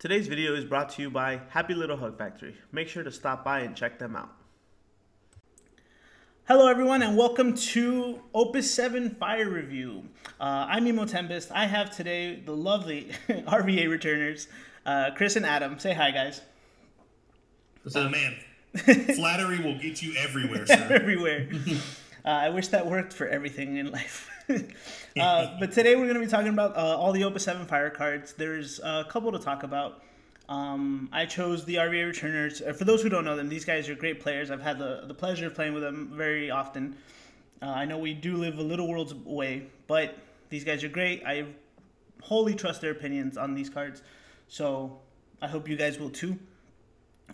Today's video is brought to you by Happy Little Hug Factory. Make sure to stop by and check them out. Hello everyone and welcome to Opus 7 Fire Review. I'm Emo Tempest. I have today the lovely RVA Returners, Chris and Adam. Say hi, guys. What's up, man? Flattery will get you everywhere, sir. Everywhere. I wish that worked for everything in life. But today we're going to be talking about all the Opus 7 Fire cards. There's a couple to talk about. I chose the RVA Returners. For those who don't know them, these guys are great players. I've had the pleasure of playing with them very often. I know we do live a little worlds away, but these guys are great. I wholly trust their opinions on these cards, so I hope you guys will too.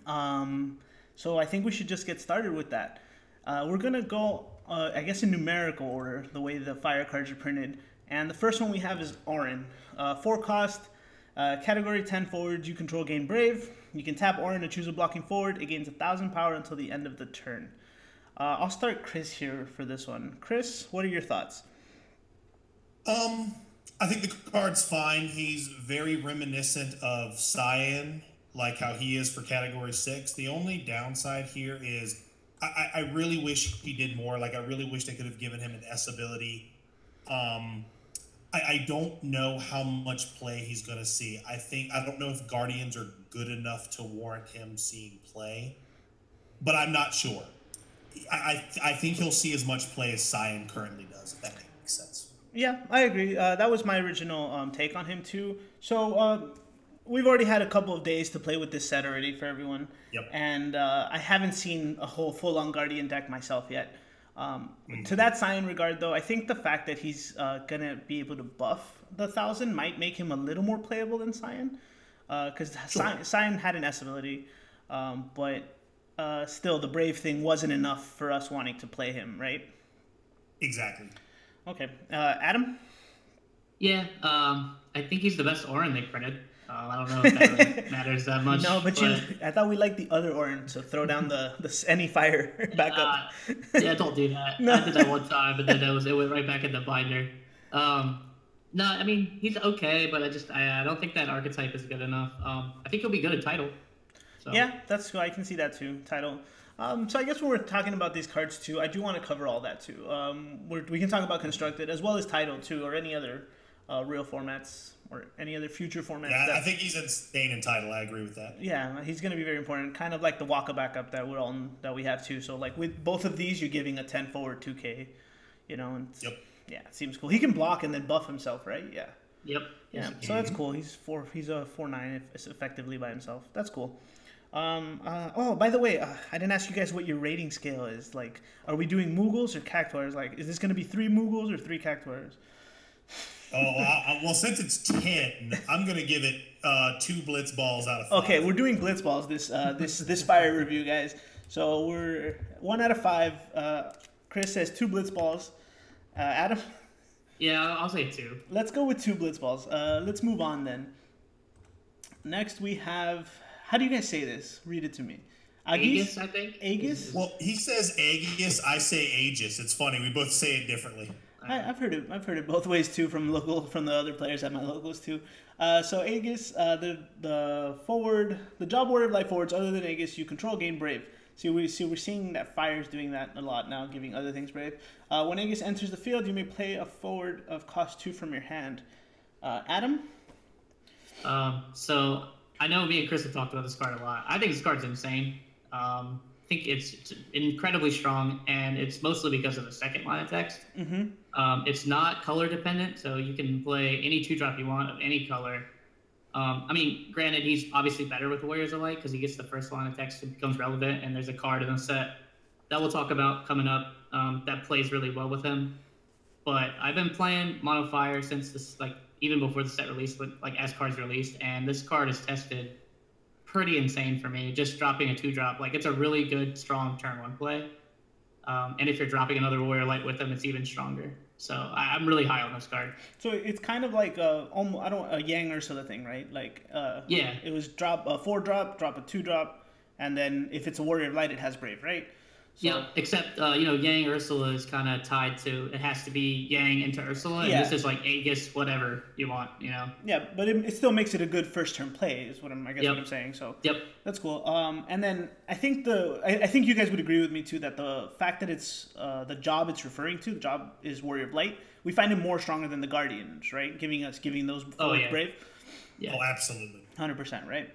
So I think we should just get started with that. We're going to go, I guess, in numerical order, the way the fire cards are printed. And the first one we have is Orin. 4 cost. Category 10 forwards, you control gain Brave. You can tap Orin to choose a blocking forward. It gains 1,000 power until the end of the turn. I'll start Chris here for this one. Chris, what are your thoughts? I think the card's fine. He's very reminiscent of Cyan, like how he is for Category 6. The only downside here is I really wish he did more. Like, I really wish they could have given him an S ability. I don't know how much play he's going to see. I don't know if Guardians are good enough to warrant him seeing play, but I'm not sure. I think he'll see as much play as Cyan currently does, if that makes sense. Yeah, I agree. That was my original take on him, too. So we've already had a couple of days to play with this set already for everyone. Yep. And I haven't seen a whole full-on Guardian deck myself yet. To that Cyan regard, though, I think the fact that he's going to be able to buff the 1,000 might make him a little more playable than Cyan. Because Cyan had an S ability, but still the Brave thing wasn't enough for us wanting to play him, right? Exactly. Okay. Adam? Yeah, I think he's the best Orin they printed. I don't know if that really matters that much. No, but I thought we liked the other Orin, so throw down the any fire back up. Yeah, don't do that. No. I did that one time, but then it went right back in the binder. No, I mean, he's okay, but I don't think that archetype is good enough. I think he'll be good at title. So. Yeah, that's cool. I can see that too, title. So I guess when we're talking about these cards too, I do want to cover all that too. We can talk about Constructed as well as title too, or any other real formats. Or any other future format. Yeah, I think he's staying in title. I agree with that. Yeah, he's going to be very important. Kind of like the Waka backup that we have too. So like with both of these, you're giving a 10 forward 2K, you know. And yep. Yeah, it seems cool. He can block and then buff himself, right? Yeah. Yep. Yeah. So that's cool. He's a 4/9 effectively by himself. That's cool. Oh, by the way, I didn't ask you guys what your rating scale is. Like, are we doing Moogles or Cactuars? Like, is this going to be 3 Moogles or 3 Cactuars? Oh, well, since it's 10, I'm going to give it 2 blitz balls out of 5. Okay, we're doing blitz balls this fire review, guys. So we're 1 out of 5. Chris says 2 blitz balls. Adam? Yeah, I'll say 2. Let's go with 2 blitz balls. Let's move on then. Next we have, how do you guys say this? Read it to me. Aegis, I think. Aegis? Well, he says Aegis, I say Aegis. It's funny, we both say it differently. I've heard it both ways too from the other players at my locals too. So Aegis, the job Warrior of Light forwards other than Aegis, you control gain Brave. So we're seeing that Fire's doing that a lot now, giving other things Brave. When Aegis enters the field, you may play a forward of cost 2 from your hand. Adam? So I know me and Chris have talked about this card a lot. I think this card's insane. I think it's incredibly strong, and it's mostly because of the second line of text. Mm-hmm. It's not color dependent, so you can play any 2-drop you want of any color. I mean, granted, he's obviously better with Warriors of Light because he gets the first line of text and becomes relevant, and there's a card in the set that we'll talk about coming up that plays really well with him. But I've been playing Mono Fire since this, like, even before the set release, like as cards released, and this card is tested pretty insane for me, just dropping a 2-drop. Like, it's a really good, strong turn 1 play. And if you're dropping another Warrior Light with them, it's even stronger. So I'm really high on this card. So it's kind of like a Yang Ursula thing, right? Like, yeah, it was drop a 4-drop, drop a 2-drop, and then if it's a Warrior of Light, it has Brave, right? So. Yeah, except, Yang Ursula is kind of tied to, it has to be Yang into Ursula, and this is like Aegis, whatever you want, you know? Yeah, but it still makes it a good first-turn play, is what I guess what I'm saying, so that's cool. And then I think I think you guys would agree with me, too, that the fact that it's the job it's referring to, the job is Warrior of Light, we find it more stronger than the Guardians, right? Giving those before Brave. Yeah. Oh, absolutely. 100%, right?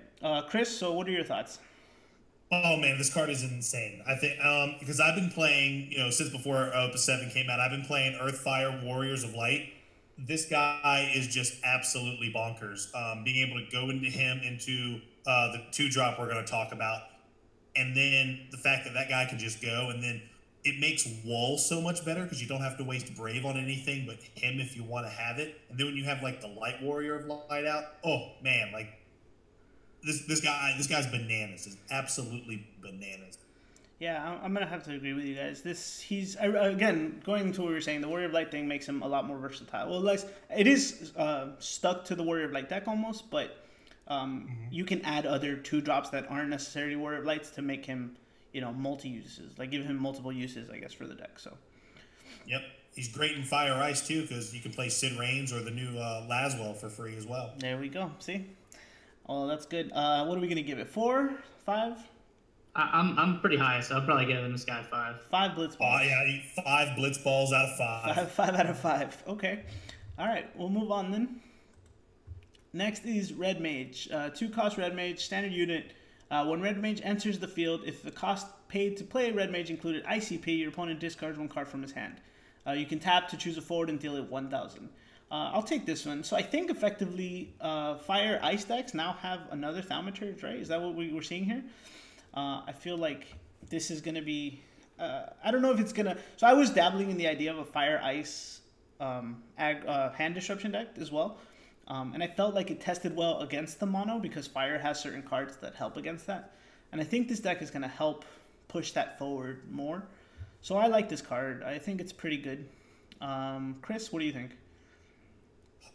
Chris, so what are your thoughts? Oh man, this card is insane. I think because I've been playing, since before Opus 7 came out, I've been playing Earthfire Warriors of Light. This guy is just absolutely bonkers. Being able to go into him into the 2-drop we're going to talk about, and then the fact that guy can just go, and then it makes Wall so much better because you don't have to waste Brave on anything but him if you want to have it. And then when you have like the Light Warrior of Light out, oh man, like. This guy's bananas. Is absolutely bananas. Yeah, I'm gonna have to agree with you guys. Again going to what we were saying. The Warrior of Light thing makes him a lot more versatile. Well, less it is stuck to the Warrior of Light deck almost, but you can add other 2-drops that aren't necessarily Warrior of Lights to make him, multi uses. Like give him multiple uses, I guess, for the deck. So. Yep. He's great in Fire Ice too, because you can play Sid Raines or the new Laswell for free as well. There we go. See. Oh, that's good. What are we gonna give it? 4, 5? I'm pretty high, so I'll probably give this guy 5. 5 blitz balls. Oh yeah, 5 blitz balls out of 5. 5 out of 5. Okay. All right, we'll move on then. Next is Red Mage. 2-cost Red Mage, standard unit. When Red Mage enters the field, if the cost paid to play Red Mage included ICP, your opponent discards 1 card from his hand. You can tap to choose a forward and deal it 1,000. I'll take this one. So I think effectively Fire Ice decks now have another Thaumaturge, right? Is that what we were seeing here? I feel like this is going to be... I don't know if it's going to... So I was dabbling in the idea of a Fire Ice hand disruption deck as well. And I felt like it tested well against the mono because Fire has certain cards that help against that. And I think this deck is going to help push that forward more. So I like this card. I think it's pretty good. Chris, what do you think?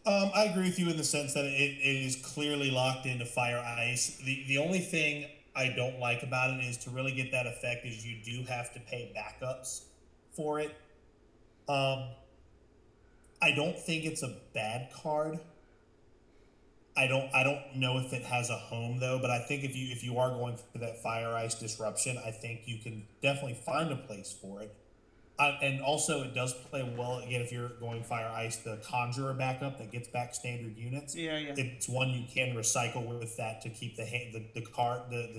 I agree with you in the sense that it is clearly locked into Fire Ice. The only thing I don't like about it is to really get that effect is you do have to pay backups for it. I don't think it's a bad card. I don't know if it has a home though, but I think if you are going for that Fire Ice disruption, I think you can definitely find a place for it. And also, it does play well, again, if you're going Fire Ice, the Conjurer backup that gets back standard units. Yeah. It's one you can recycle with that to keep the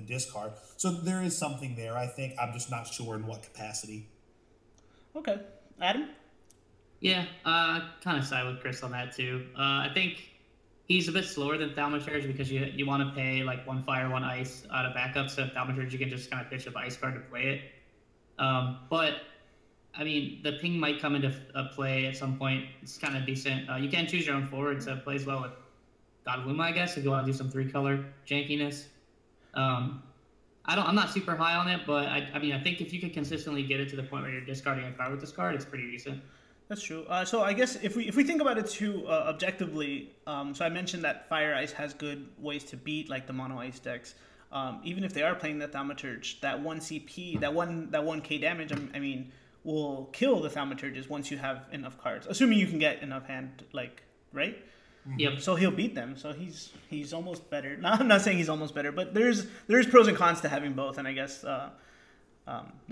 discard. So there is something there, I think. I'm just not sure in what capacity. Okay. Adam? Yeah, kind of side with Chris on that, too. I think he's a bit slower than Thaumaturge because you want to pay, like, 1 Fire, 1 Ice out of backup. So Thaumaturge, you can just kind of pitch up an Ice card to play it. But... I mean, the ping might come into play at some point. It's kind of decent. You can choose your own forward, so it plays well with God of Luma, I guess, if you want to do some 3-color jankiness. I'm not super high on it, but I think if you can consistently get it to the point where you're discarding a card with this card, it's pretty decent. That's true. So I guess if we think about it too objectively, so I mentioned that Fire Ice has good ways to beat like the mono ice decks. Even if they are playing the Thaumaturge, that 1 CP, that 1K damage, I mean. Will kill the Thaumaturges once you have enough cards, assuming you can get enough hand, like, right? Yep. So he'll beat them. So he's almost better. No, I'm not saying he's almost better, but there's pros and cons to having both, and I guess the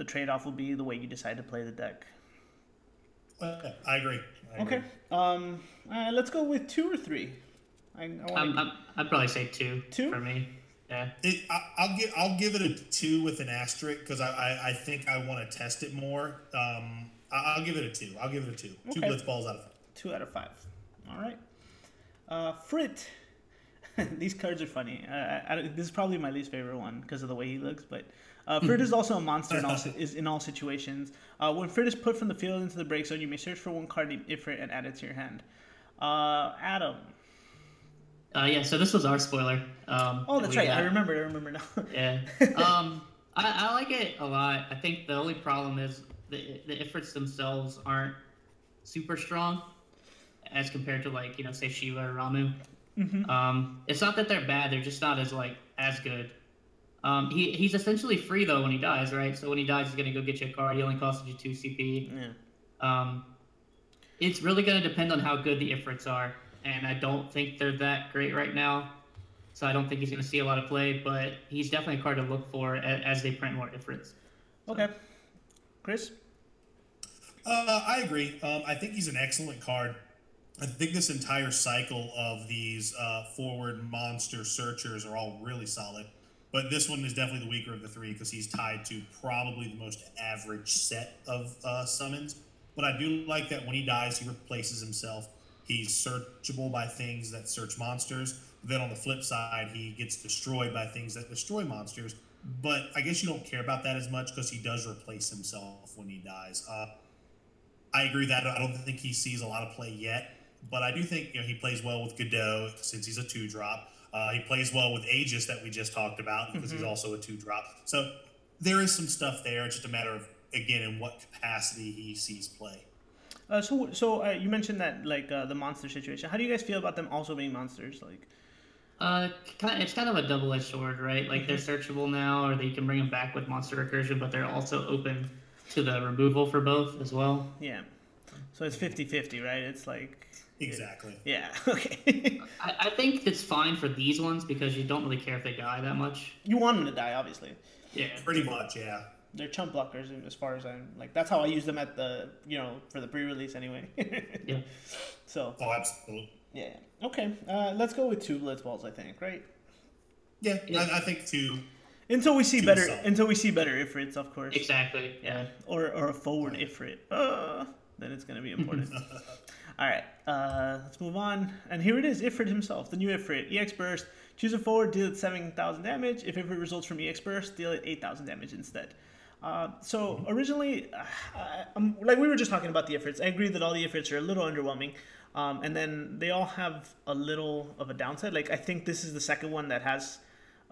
trade-off will be the way you decide to play the deck. I agree. Okay. Let's go with 2 or 3. I'd probably say 2. 2 for me. Yeah. I'll give it a 2 with an asterisk because I think I want to test it more. I'll give it a 2. I'll give it a 2. Okay. 2 blitz balls out of 5. 2 out of 5. All right. Frit. These cards are funny. This is probably my least favorite one because of the way he looks. But Frit is also a monster in all situations. When Frit is put from the field into the break zone, you may search for 1 card named Ifrit and add it to your hand. Adam. Yeah, so this was our spoiler. Oh, that's right. I remember now. Yeah. I like it a lot. I think the only problem is the Ifrits themselves aren't super strong as compared to, like, say Shiva or Ramu. It's not that they're bad. They're just not as good. He's essentially free, though, when he dies, right? So when he dies, he's going to go get you a card. He only costs you 2 CP. Yeah. It's really going to depend on how good the Ifrits are, and I don't think they're that great right now. So I don't think he's going to see a lot of play, but he's definitely a card to look for as they print more Ifrits. So. Okay. Chris? I agree. I think he's an excellent card. I think this entire cycle of these forward monster searchers are all really solid. But this one is definitely the weaker of the three because he's tied to probably the most average set of summons. But I do like that when he dies, he replaces himself. He's searchable by things that search monsters. Then on the flip side, he gets destroyed by things that destroy monsters. But I guess you don't care about that as much because he does replace himself when he dies. I agree that I don't think he sees a lot of play yet. But I do think he plays well with Godot since he's a 2-drop. He plays well with Aegis that we just talked about because he's also a 2-drop. So there is some stuff there. It's just a matter of, again, in what capacity he sees play. So you mentioned that, like, the monster situation. How do you guys feel about them also being monsters? Like, it's kind of a double-edged sword, right? Like, they're searchable now, or you can bring them back with monster recursion, but they're also open to the removal for both as well. Yeah. So it's 50-50, right? It's like... Exactly. Yeah, okay. I think it's fine for these ones because you don't really care if they die that much. You want them to die, obviously. Yeah, pretty much, yeah. They're chump blockers as far as I'm... Like, that's how I use them at the, for the pre-release anyway. Yeah. So... Oh, absolutely. Yeah. Okay, let's go with two Blitzballs, I think, right? Yeah, yeah. I think two... Until we see better Ifrits, of course. Exactly, yeah. Or a forward Ifrit. Then it's going to be important. All right, let's move on. And here it is, Ifrit himself, the new Ifrit. EX Burst, choose a forward, deal it 7,000 damage. If Ifrit results from EX Burst, deal it 8,000 damage instead. So originally, like we were just talking about the Ifrits, I agree that all the Ifrits are a little underwhelming. And then they all have a little of a downside. Like, I think this is the second one that has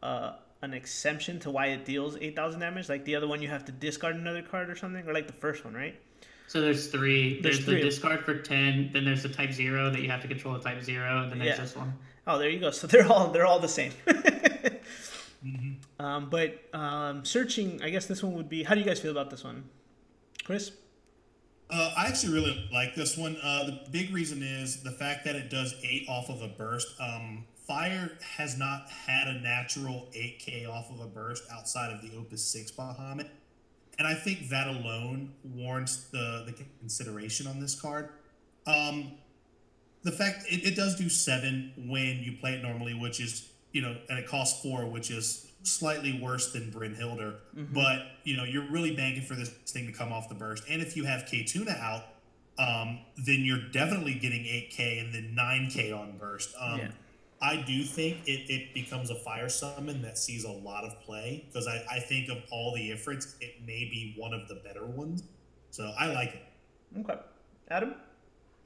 an exemption to why it deals 8,000 damage. Like, the other one, you have to discard another card or something, or like the first one, right? So there's three. There's the discard for 10. Then there's the type 0 that you have to control a type 0. And then there's this one. Oh, there you go. So they're all the same. Searching, I guess this one would be. How do you guys feel about this one, Chris? I actually really like this one. The big reason is the fact that it does 8 off of a burst. Fire has not had a natural 8K off of a burst outside of the Opus 6 Bahamut. And I think that alone warrants the consideration on this card. The fact it does do 7 when you play it normally, which is, and it costs 4, which is slightly worse than Brynhildr. But, you're really banking for this thing to come off the burst. And if you have K-Tuna out, then you're definitely getting 8K and then 9K on burst. I do think it becomes a fire summon that sees a lot of play because I think of all the Ifrits, it may be one of the better ones. So I like it. Okay. Adam?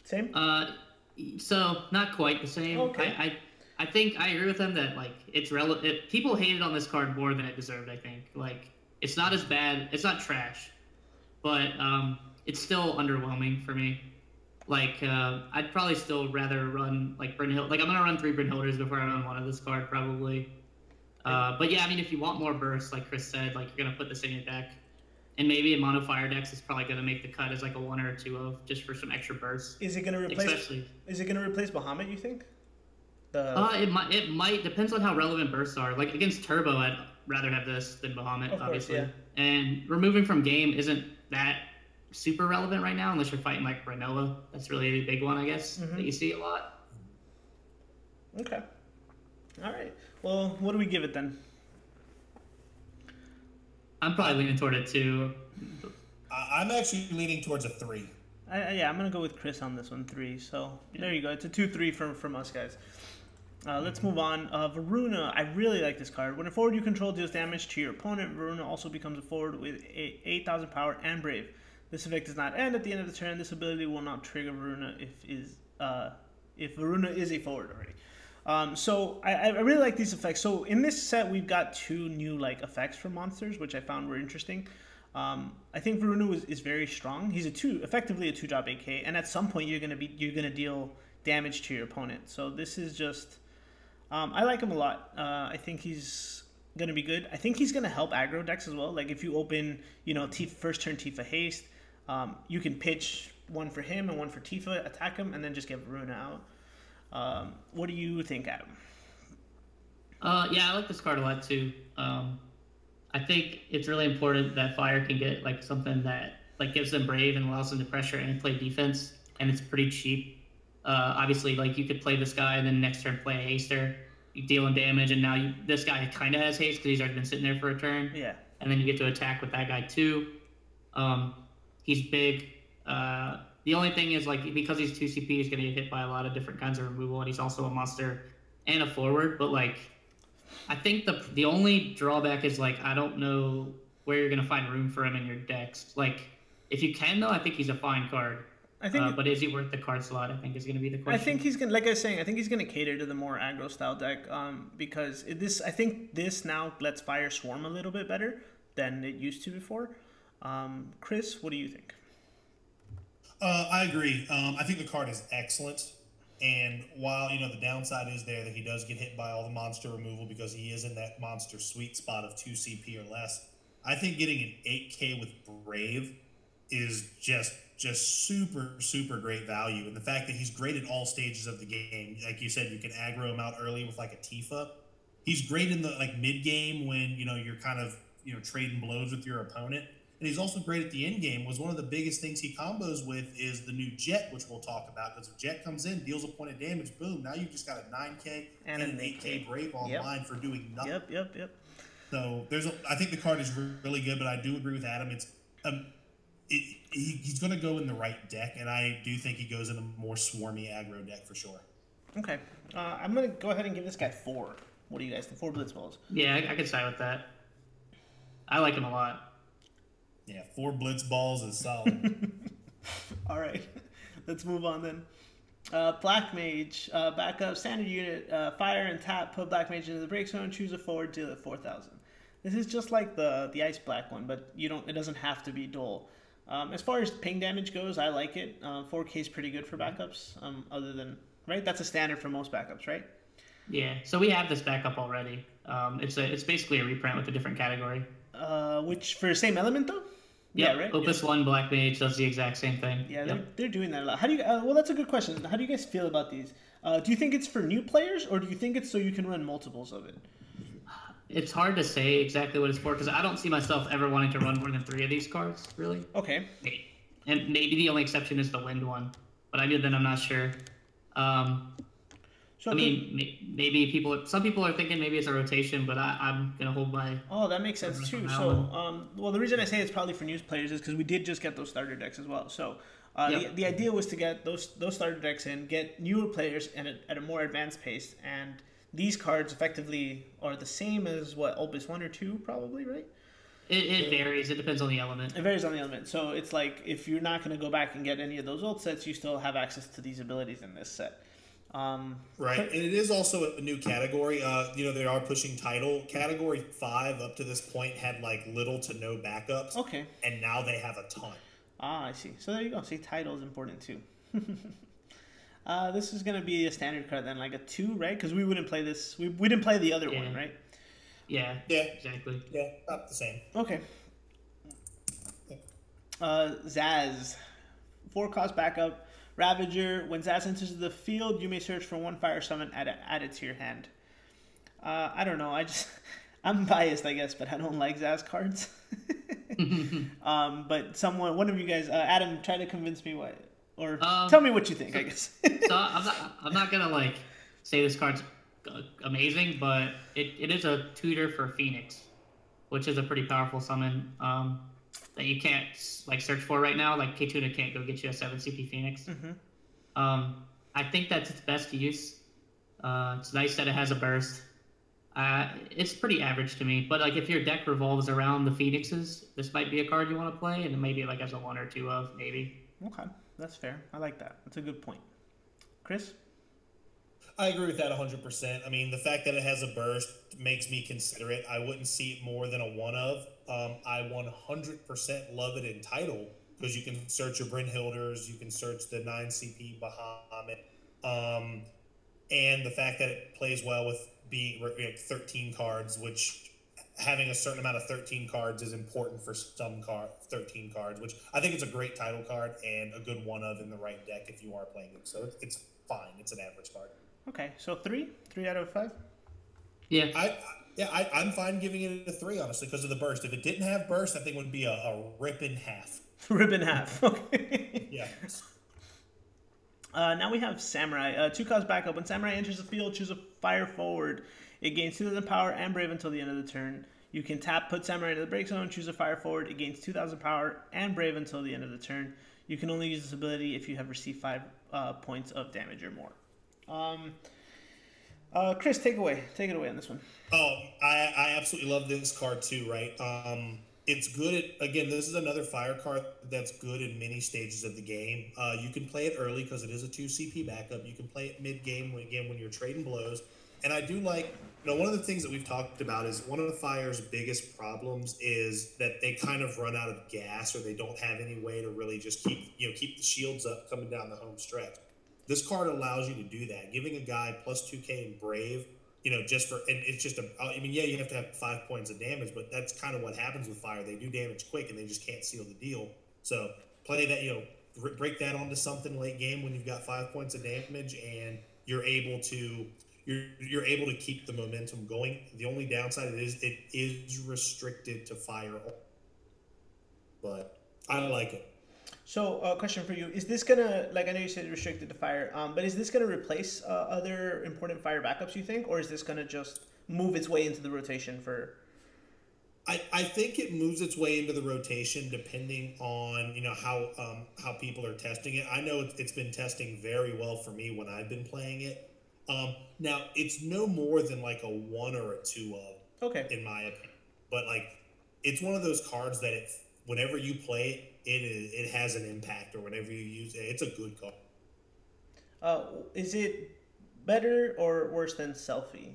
Same? So not quite the same. Okay. I think I agree with him that, like, it's relevant. People hated on this card more than it deserved, I think. Like, it's not as bad. It's not trash. But it's still underwhelming for me. Like, I'd probably still rather run, like, Brynhildr. Like, I'm going to run 3 Brynhildrs before I run one of this card, probably. But, yeah, I mean, if you want more bursts, like Chris said, like, you're going to put this in your deck. And maybe in mono fire decks, it's probably going to make the cut as, like, a 1 or a 2 of, just for some extra bursts. Is it going to replace Bahamut, you think? It might. Depends on how relevant bursts are. Like, against Turbo, I'd rather have this than Bahamut, obviously. Course, yeah. And removing from game isn't that super relevant right now, unless you're fighting like Brynhildr. That's really the big one, I guess, that you see a lot. Okay. All right. Well, what do we give it then? I'm probably leaning toward a 2. I'm actually leaning towards a 3. I'm going to go with Chris on this one, 3. So there you go. It's a 2-3 from us, guys. Let's move on. Varuna, I really like this card. When a forward you control deals damage to your opponent, Varuna also becomes a forward with 8,000 power and brave. This effect does not end at the end of the turn. This ability will not trigger Varuna if Varuna is a forward already. So I really like these effects. So in this set, we've got 2 new effects for monsters, which I found were interesting. I think Varuna is very strong. He's effectively a 2-drop AK, and at some point you're gonna deal damage to your opponent. So this is just I like him a lot. I think he's gonna be good. I think he's gonna help aggro decks as well. Like if you open, you know, Tifa, first turn Tifa haste, you can pitch one for him and one for Tifa, attack him, and then just get Varuna out. What do you think, Adam? Yeah, I like this card a lot too. I think it's really important that Fire can get like something that like gives them brave and allows them to pressure and play defense, and it's pretty cheap. Obviously, like you could play this guy and then next turn play a haster, you deal in damage, and now you, this guy kind of has haste because he's already been sitting there for a turn. Yeah, and then you get to attack with that guy too. He's big. The only thing is like because he's 2 CP, he's going to get hit by a lot of different kinds of removal, and he's also a monster and a forward. But like, I think the only drawback is like I don't know where you're going to find room for him in your decks. Like if you can though, I think he's a fine card. I think, but is he worth the card slot? I think is going to be the question. I think he's going, like I was saying, I think he's going to cater to the more aggro style deck, because this, I think this now lets Fire swarm a little bit better than it used to before. Chris, what do you think? I agree. I think the card is excellent, and while you know the downside is there that he does get hit by all the monster removal because he is in that monster sweet spot of 2 CP or less, I think getting an 8K with Brave is just super great value. And the fact that he's great at all stages of the game, like you said, you can aggro him out early with like a Tifa. He's great in the like mid game when you know you're kind of you know trading blows with your opponent, and he's also great at the end game. Was one of the biggest things he combos with is the new Jecht, which we'll talk about, because if Jecht comes in, deals a point of damage, boom, now you've just got a 9K and an 8K Brave online for doing nothing. Yep. So there's a, I think the card is really good, but I do agree with Adam. It's he's going to go in the right deck, and I do think he goes in a more swarmy aggro deck for sure. Okay. I'm going to go ahead and give this guy 4. What do you guys think? 4 Blitzballs. Yeah, I can side with that. I like him a lot. Yeah, 4 Blitzballs is solid. All right. Let's move on then. Black Mage, backup, standard unit, fire and tap, put Black Mage into the break zone, choose a forward, deal at 4,000. This is just like the Ice Black one, but you don't. It doesn't have to be dull. As far as ping damage goes, I like it. 4K is pretty good for backups, other than, right? That's a standard for most backups, right? Yeah, so we have this backup already. It's basically a reprint with a different category. Which, for the same element, though? Yep. Yeah, right? Opus 1 Black Mage does the exact same thing. Yeah, they're doing that a lot. How do you, well, that's a good question. How do you guys feel about these? Do you think it's for new players, or do you think it's so you can run multiples of it? It's hard to say exactly what it's for, because I don't see myself ever wanting to run more than 3 of these cards, really. Okay. And maybe the only exception is the wind one, but I'm not sure. So I mean, maybe people, some people are thinking maybe it's a rotation, but I'm going to hold my... Oh, that makes sense too. So, well, the reason I say it's probably for new players is because we did just get those starter decks as well. So the idea was to get those starter decks in, get newer players at a more advanced pace, and... These cards effectively are the same as, what, Opus 1 or 2, probably, right? It varies. It depends on the element. It varies on the element. So it's like, if you're not going to go back and get any of those old sets, you still have access to these abilities in this set. Right. And it is also a new category. You know, they are pushing title. Category 5 up to this point had, like, little to no backups. Okay. And now they have a ton. Ah, I see. So there you go. See, title is important, too. This is going to be a standard card then, like a 2, right? Because we wouldn't play this. We didn't play the other one, right? Yeah, exactly. Yeah, about the same. Okay. Zaz. 4-cost backup. Ravager. When Zaz enters the field, you may search for 1 fire summon, add it to your hand. I don't know. I'm biased, I guess, but I don't like Zaz cards. But one of you guys, Adam, try to convince me why. Or tell me what you think, I guess. So I'm not gonna like say this card's amazing, but it is a tutor for Phoenix, which is a pretty powerful summon that you can't like search for right now. Like K-Tuna can't go get you a 7 CP Phoenix. Mm-hmm. I think that's its best use. It's nice that it has a burst. It's pretty average to me, but like if your deck revolves around the Phoenixes, this might be a card you want to play, and it maybe like has a 1 or 2 of maybe. Okay. That's fair. I like that. That's a good point. Chris? I agree with that 100%. I mean, the fact that it has a burst makes me consider it. I wouldn't see it more than a 1 of. I 100% love it in title because you can search your Brynhildrs, you can search the 9 CP Bahamut, and the fact that it plays well with being 13 cards, which having a certain amount of 13 cards is important for some 13 cards, which I think it's a great title card and a good one of in the right deck if you are playing it. So it's fine. It's an average card. Okay, so three out of five. Yeah, I'm fine giving it a 3 honestly because of the burst. If it didn't have burst, I think it would be a rip in half. Rip in half. Okay. Yeah. Now we have Samurai. 2 cost backup. When Samurai enters the field, choose a fire forward. It gains 2,000 power and brave until the end of the turn. You can tap, put Samurai into the break zone, choose a fire forward. It gains 2,000 power and brave until the end of the turn. You can only use this ability if you have received 5 points of damage or more. Chris, take it away on this one. Oh, I absolutely love this card too, right? It's good at, again, this is another fire card that's good in many stages of the game. You can play it early because it is a 2 CP backup. You can play it mid-game, again, when you're trading blows. And I do like, you know, one of the things that we've talked about is one of the fire's biggest problems is that they kind of run out of gas or they don't have any way to really just keep the shields up coming down the home stretch. This card allows you to do that, giving a guy plus 2K and brave, you know, just for, and it's just a, I mean, yeah, you have to have 5 points of damage, but that's kind of what happens with fire. They do damage quick and they just can't seal the deal. So play that, you know, break that onto something late game when you've got 5 points of damage and you're able to, you're able to keep the momentum going. The only downside is it is restricted to fire, but I like it. So, question for you: is this gonna, like, I know you said restricted to fire, but is this gonna replace other important fire backups, you think, or is this gonna just move its way into the rotation for? I think it moves its way into the rotation depending on, you know, how people are testing it. I know it's been testing very well for me when I've been playing it. Now it's no more than like a 1 or a 2 of, okay, in my opinion. But like, it's one of those cards that it, whenever you play it, it has an impact, or whenever you use it, it's a good card. Is it better or worse than Selfie?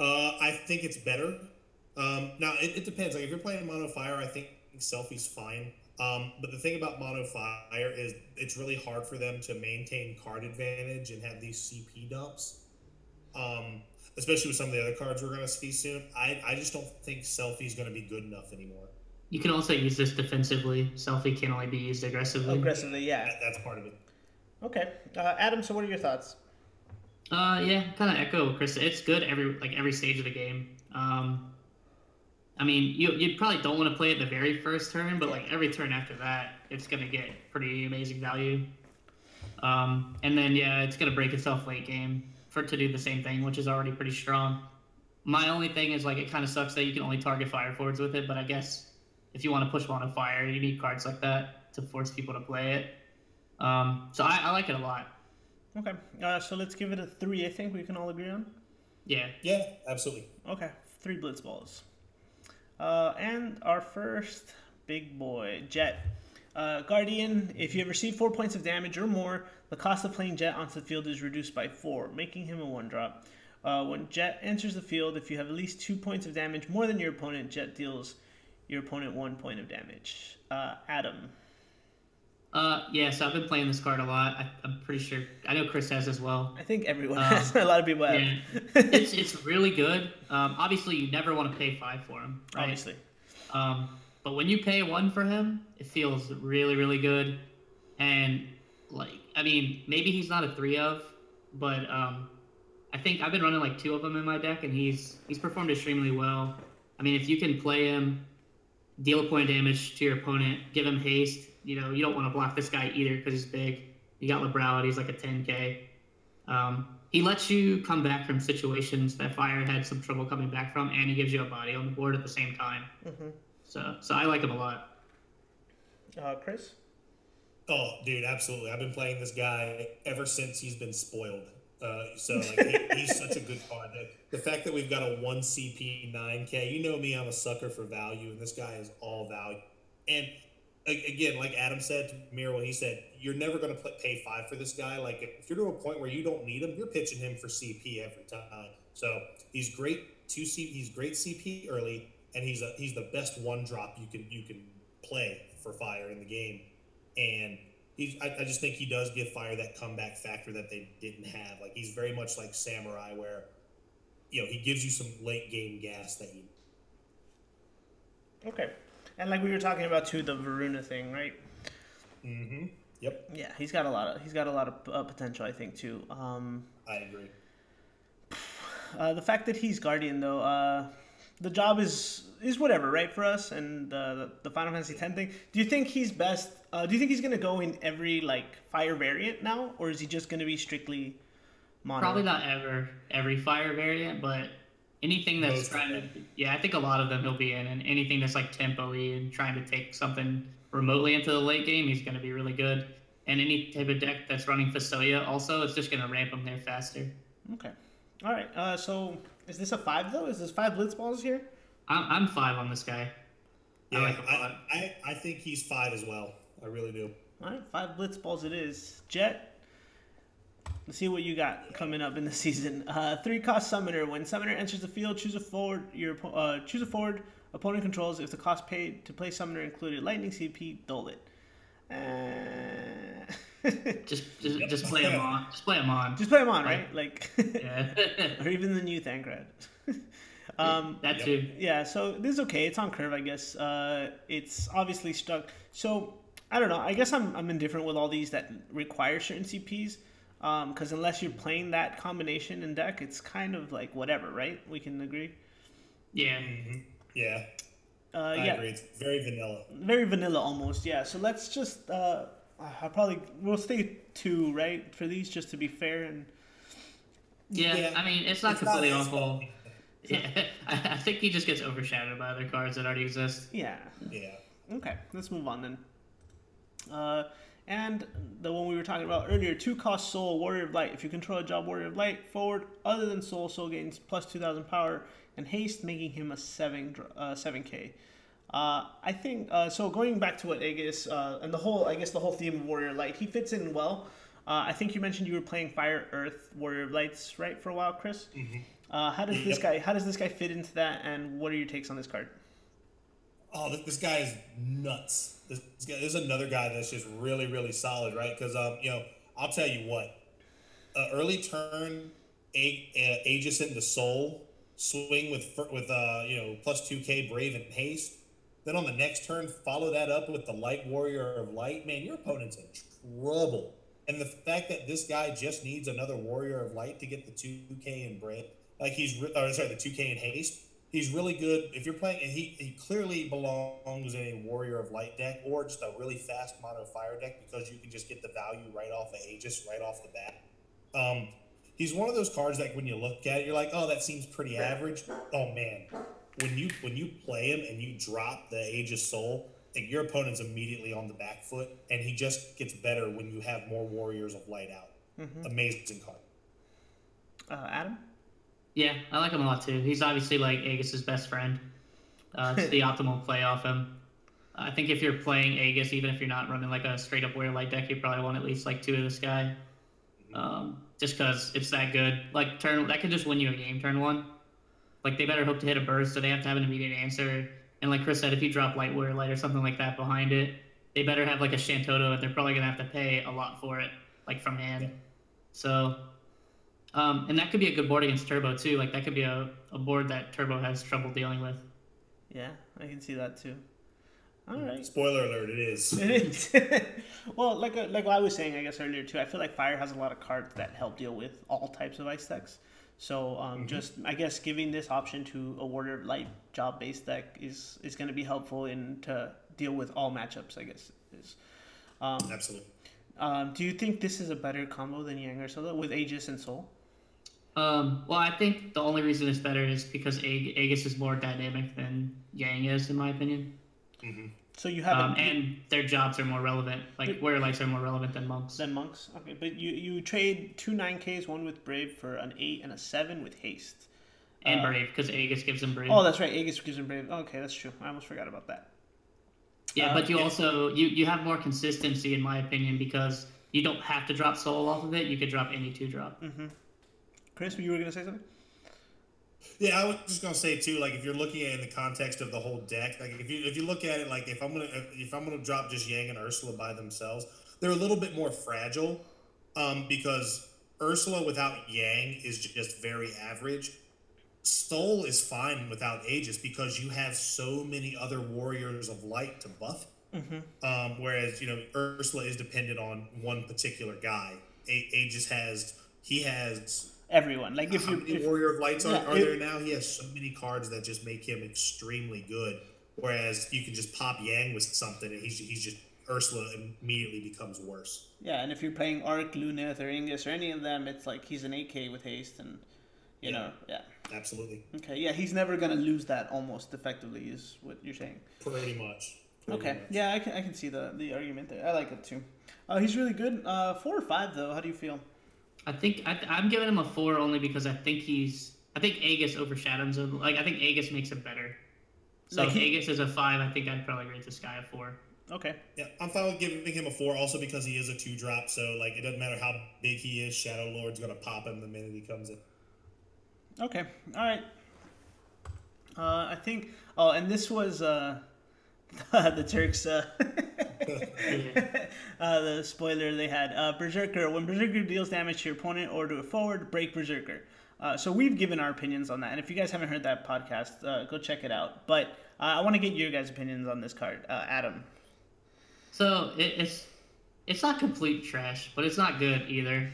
I think it's better. Now, it depends. Like, if you're playing mono fire, I think Selfie's fine. But the thing about mono fire is it's really hard for them to maintain card advantage and have these CP dumps, especially with some of the other cards we're going to see soon. I just don't think Selfie's going to be good enough anymore. You can also use this defensively. Selfie can only be used aggressively. Aggressively, yeah. That's part of it. Okay. Adam, so what are your thoughts? Yeah, kind of echo Chris. It's good every stage of the game. I mean, you probably don't want to play it the very first turn, but like every turn after that, it's going to get pretty amazing value. And then, yeah, it's going to break itself late game to do the same thing, which is already pretty strong. My only thing is, like, it kind of sucks that you can only target fire forwards with it, but I guess if you want to push one on fire, you need cards like that to force people to play it. So I like it a lot. Okay. So let's give it a 3, I think we can all agree on. Yeah. Yeah, absolutely. Okay. 3 blitz balls. And our first big boy, Jecht. Guardian, if you have received 4 points of damage or more, the cost of playing Jecht onto the field is reduced by 4, making him a 1-drop. When Jecht enters the field, if you have at least 2 points of damage more than your opponent, Jecht deals your opponent 1 point of damage. Adam. Yeah, so I've been playing this card a lot. I'm pretty sure. I know Chris has as well. I think everyone has. A lot of people have. Yeah. It's really good. Obviously, you never want to pay 5 for him. Right? Obviously. But when you pay 1 for him, it feels really, really good. And, like, I mean, maybe he's not a 3 of, but I think I've been running, like, 2 of them in my deck, and he's performed extremely well. I mean, if you can play him, deal a point of damage to your opponent, give him haste. You know, you don't want to block this guy either because he's big. You got Liberality, he's like a 10K. He lets you come back from situations that Fire had some trouble coming back from, and he gives you a body on the board at the same time. Mm-hmm. So I like him a lot. Chris? Oh, dude, absolutely. I've been playing this guy ever since he's been spoiled. So like, he's such a good card. The fact that we've got a 1 CP 9K, you know me, I'm a sucker for value, and this guy is all value. And again, like Adam said to Miro, he said, you're never going to pay 5 for this guy. Like, if you're to a point where you don't need him, you're pitching him for CP every time. So he's great. He's great CP early, and he's the best 1-drop you can play for Fire in the game. And I just think he does give Fire that comeback factor that they didn't have. Like, he's very much like Samurai, where, you know, he gives you some late game gas that you Okay. And like we were talking about too, the Varuna thing, right? Mm-hmm. Yep. Yeah, he's got a lot of potential, I think, too. I agree. The fact that he's Guardian, though, the job is whatever, right, for us, and the Final Fantasy X thing. Do you think he's best? Do you think he's going to go in every, like, fire variant now, or is he just going to be strictly mono? Probably not every fire variant, but anything that's Most trying to... Yeah, I think a lot of them he'll be in, and anything that's, like, tempo-y and trying to take something remotely into the late game, he's going to be really good. And any type of deck that's running Fasolia also, it's just going to ramp him there faster. Okay. All right, so is this a 5, though? Is this 5 Blitzballs here? I'm 5 on this guy. Yeah, I like him a lot. I think he's 5 as well. I really do. All right, 5 Blitzballs it is. Jet, let's see what you got coming up in the season. 3-cost Summoner. When Summoner enters the field, choose a forward opponent controls. If the cost paid to play Summoner included Lightning CP, dole it. Just play him on. Just play him on. Just play him on, right? Like, yeah. Or even the new Thancred. That too. Yeah. So this is okay. It's on curve, I guess. It's obviously stuck. So I don't know. I guess I'm indifferent with all these that require certain CPs. Because unless you're playing that combination in deck, it's kind of like whatever, right? We can agree. Yeah. Mm-hmm. Yeah. I agree. It's very vanilla. Very vanilla, almost. Yeah. So let's just. We'll stay 2, right, for these, just to be fair. And yeah, I mean, it's not completely awful. Yeah, I think he just gets overshadowed by other cards that already exist. Yeah. Yeah. Okay, let's move on then. And the one we were talking about earlier, 2-cost Soul, Warrior of Light. If you control a job Warrior of Light forward other than Soul, Soul gains plus 2,000 power and haste, making him a 7K. I think, so going back to what Aegis, and the whole theme of Warrior Light, he fits in well. I think you mentioned you were playing Fire, Earth, Warrior Lights, right, for a while, Chris? Mm-hmm. How does this guy fit into that, and what are your takes on this card? Oh, this guy is nuts. This is another guy that's just really, really solid, right? Because, you know, I'll tell you what, early turn, Aegis into Soul, swing with you know, plus 2K, Brave, and Haste. Then on the next turn, follow that up with the Light Warrior of Light. Man, your opponent's in trouble. And the fact that this guy just needs another Warrior of Light to get the 2K and Brave, like the 2K and Haste. He's really good if you're playing, and he clearly belongs in a Warrior of Light deck or just a really fast mono fire deck because you can just get the value right off the Aegis, right off the bat. He's one of those cards that when you look at it, you're like, oh, that seems pretty average. Oh man. When you play him and you drop the Aegis Soul, like your opponent's immediately on the back foot, and he just gets better when you have more Warriors of Light out. Mm-hmm. Amazing card. Adam? Yeah, I like him a lot too. He's obviously like Aegis's best friend. It's the optimal play off him. I think if you're playing Aegis, even if you're not running like a straight up Warrior Light deck, you probably want at least like 2 of this guy. Just because it's that good. Like that could just win you a game turn 1. Like, they better hope to hit a burst, so they have to have an immediate answer. And like Chris said, if you drop Light Warrior Light or something like that behind it, they better have like a Shantotto, and they're probably going to have to pay a lot for it, like from hand. Yeah. So, and that could be a good board against Turbo, too. Like, that could be a board that Turbo has trouble dealing with. Yeah, I can see that, too. All right. Spoiler alert, it is. It is. Well, like what I was saying, I guess, earlier, too, I feel like Fire has a lot of cards that help deal with all types of ice decks. So just, I guess, giving this option to a Warrior of Light job-based deck is going to be helpful to deal with all matchups, I guess. Absolutely. Do you think this is a better combo than Yang Ursula with Aegis and Soul? Well, I think the only reason it's better is because Aegis is more dynamic than Yang is, in my opinion. Mm-hmm. So you have and their jobs are more relevant. Like Warrior Lights are more relevant than monks. Okay, but you trade 2 9Ks, one with Brave for an 8 and a 7 with haste. And Brave, because Aegis gives them Brave. Oh, that's right, Aegis gives them Brave. Okay, that's true. I almost forgot about that. Yeah, but you also have more consistency, in my opinion, because you don't have to drop Soul off of it. You could drop any 2-drop. Mm-hmm. Chris, you were gonna say something? Yeah, I was just gonna say too. Like, if you're looking at it in the context of the whole deck, like if you look at it, like if I'm gonna drop just Yang and Ursula by themselves, they're a little bit more fragile, because Ursula without Yang is just very average. Soul is fine without Aegis because you have so many other Warriors of Light to buff. Mm-hmm. Whereas, you know, Ursula is dependent on one particular guy. Aegis has, he has... everyone. Like if how many Warrior of Lights are there now? He has so many cards that just make him extremely good. Whereas you can just pop Yang with something and he's just... Ursula immediately becomes worse. Yeah, and if you're playing Arc, Lunith, or Ingus, or any of them, it's like he's an AK with haste, and, you know, yeah. Absolutely. Okay, yeah, he's never going to lose that almost effectively is what you're saying. Pretty much. Pretty much. Yeah, I can see the argument there. I like it, too. He's really good. 4 or 5, though. How do you feel? I think I'm giving him a 4 only because I think Aegis overshadows him. Like, I think Aegis makes it better. So if Aegis is a 5, I think I'd probably rate this guy a 4. Okay. Yeah, I'm fine with giving him a 4 also because he is a 2-drop, so like it doesn't matter how big he is, Shadow Lord's gonna pop him the minute he comes in. Okay. Alright. And this was the Turks the spoiler they had. Berserker. When Berserker deals damage to your opponent or to a forward, break Berserker. So we've given our opinions on that, and if you guys haven't heard that podcast, go check it out. But I want to get your guys' opinions on this card, Adam. So it's not complete trash, but it's not good either.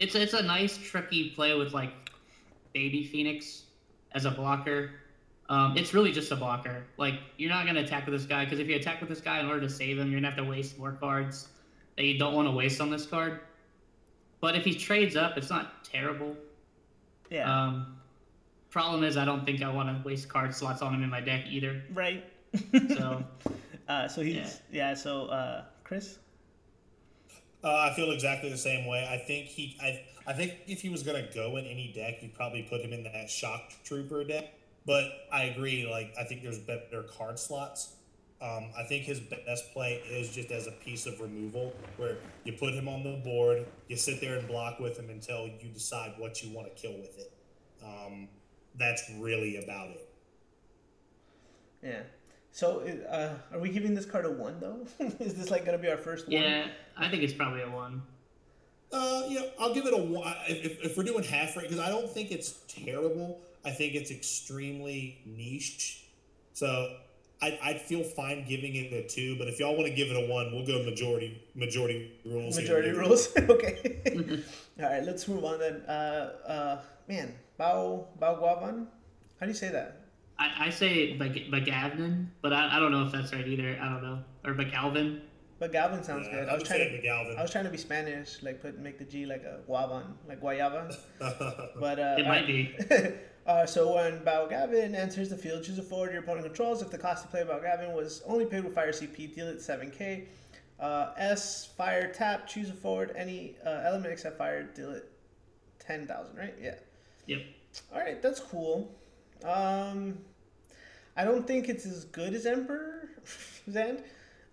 It's a nice tricky play with like Baby Phoenix as a blocker. It's really just a blocker. Like you're not gonna attack with this guy because if you attack with this guy in order to save him, you're gonna have to waste more cards that you don't want to waste on this card. But if he trades up, it's not terrible. Yeah. Problem is, I don't think I want to waste card slots on him in my deck either. Right. So. So Chris. I feel exactly the same way. I think if he was gonna go in any deck, you'd probably put him in that Shock Trooper deck. But I agree. Like I think there's better card slots. I think his best play is just as a piece of removal where you put him on the board, you sit there and block with him until you decide what you want to kill with it. That's really about it. Yeah. So are we giving this card a 1, though? Is this like going to be our first one? Yeah, I think it's probably a 1. I'll give it a 1 if we're doing half rate because I don't think it's terrible. I think it's extremely niche. So... I'd feel fine giving it a 2, but if y'all want to give it a 1, we'll go majority rules. Okay. All right, let's move on then. Bao Gavin? How do you say that? I say Bagavin, but I don't know if that's right either. I don't know. Or Bagalvin. Bagavin sounds good. I was trying to be Spanish, like make the G like a guavan, like guayaba. But it might be. So when Bao Gavin enters the field, choose a forward your opponent controls. If the cost to play Bao Gavin was only paid with fire CP, deal it 7k. Fire tap, choose a forward, any element except fire, deal it 10,000, right? Yeah. Yep. All right, that's cool. I don't think it's as good as Emperor Zand.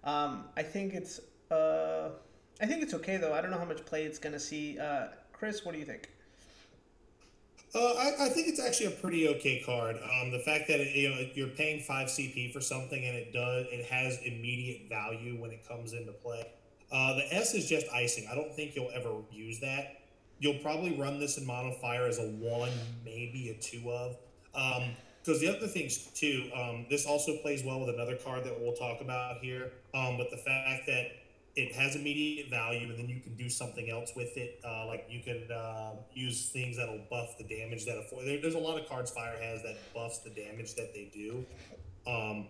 I think it's okay though. I don't know how much play it's gonna see. Chris, what do you think? I think it's actually a pretty okay card. The fact that you're paying 5 CP for something and it has immediate value when it comes into play. The S is just icing. I don't think you'll ever use that. You'll probably run this in mono fire as a 1, maybe a 2 of. Because the other things too, this also plays well with another card that we'll talk about here. But the fact that it has immediate value, and then you can do something else with it. Like you can use things that'll buff the damage that there's a lot of cards Fire has that buffs the damage that they do. I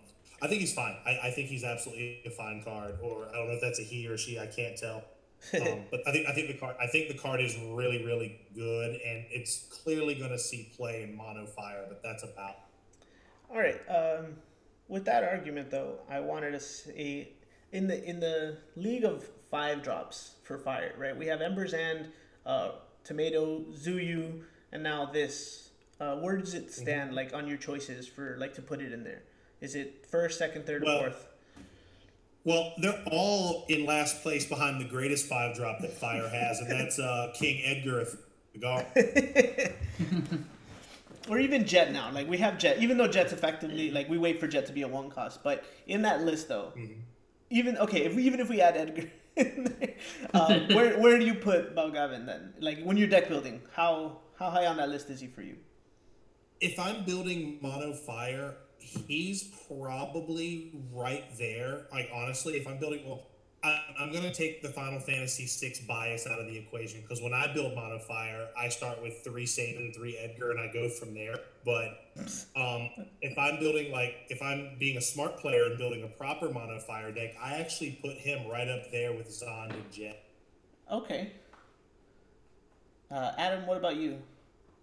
think he's fine. I think he's absolutely a fine card. Or I don't know if that's a he or she. I can't tell. But I think the card is really really good, and it's clearly going to see play in mono fire. But that's about. All right. With that argument though, I wanted to see. In the league of 5-drops for fire, right? We have Ember's End, Tomato, Zuyu, and now this. Where does it stand, like on your choices for like to put it in there? Is it first, second, third, or fourth? Well, they're all in last place behind the greatest 5-drop that fire has, and that's King Edgar of the Guard. Or even Jecht now. Like we have Jecht, even though Jecht's effectively like we wait for Jecht to be a 1-cost, but in that list though. Mm-hmm. Even if we add Edgar in there, where do you put Bao Gavin then? Like when you're deck building, how high on that list is he for you? if I'm building mono fire, he's probably right there. Like, honestly, if I'm building, well, I'm going to take the Final Fantasy VI bias out of the equation, because when I build mono fire, I start with 3 Sabin, 3 Edgar, and I go from there. But if I'm building, like, if I'm being a smart player and building a proper mono fire deck, I actually put him right up there with Zond and Jecht. Okay. Adam, what about you?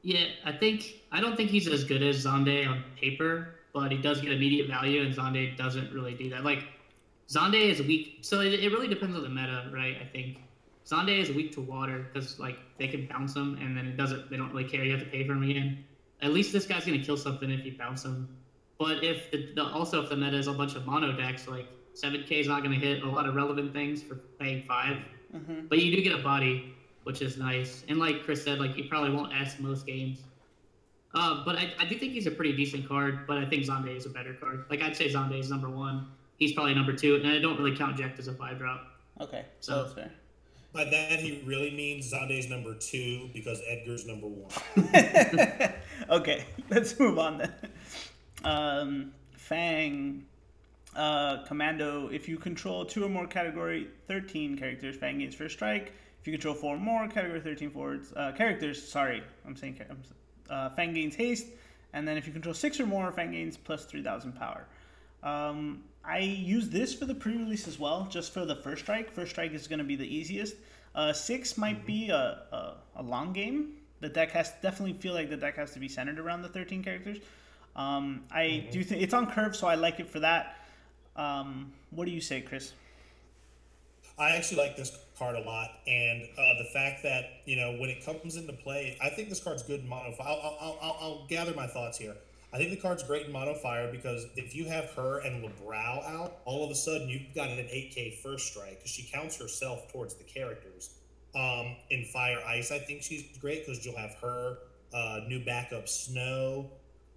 Yeah, I don't think he's as good as Zonde on paper, but he does get immediate value, and Zonde doesn't really do that. Like, Zonde is weak, so it really depends on the meta, right? I think Zonde is weak to water because, like, they can bounce him, and then they don't really care. You have to pay for him again. At least this guy's gonna kill something if you bounce him. But if also if the meta is a bunch of mono decks, like 7K is not gonna hit a lot of relevant things for paying 5. Mm-hmm. But you do get a body, which is nice. And like Chris said, like, you probably won't ask most games. But I do think he's a pretty decent card, but I think Zonde is a better card. Like, I'd say Zonde is #1. He's probably #2, and I don't really count Jecht as a 5-drop. Okay, so that's fair. By that, he really means Zonde's #2 because Edgar's #1. Okay, let's move on then. Fang, Commando, if you control 2 or more Category 13 characters, Fang gains first strike. If you control 4 or more Category 13 forwards, characters, sorry, I'm saying Fang gains haste. And then if you control 6 or more, Fang gains plus 3,000 power. I use this for the pre-release as well, just for the first strike. First strike is going to be the easiest. 6 might be a long game. The deck has definitely feel like the deck has to be centered around the 13 characters. I do think it's on curve, so I like it for that. What do you say, Chris? I actually like this card a lot, and the fact that, you know, when it comes into play, I think this card's good in mono. I'll gather my thoughts here. I think the card's great in mono fire because if you have her and Lebrow out, all of a sudden you've got an 8K first strike because she counts herself towards the characters. In fire ice, I think she's great because you'll have her new backup Snow.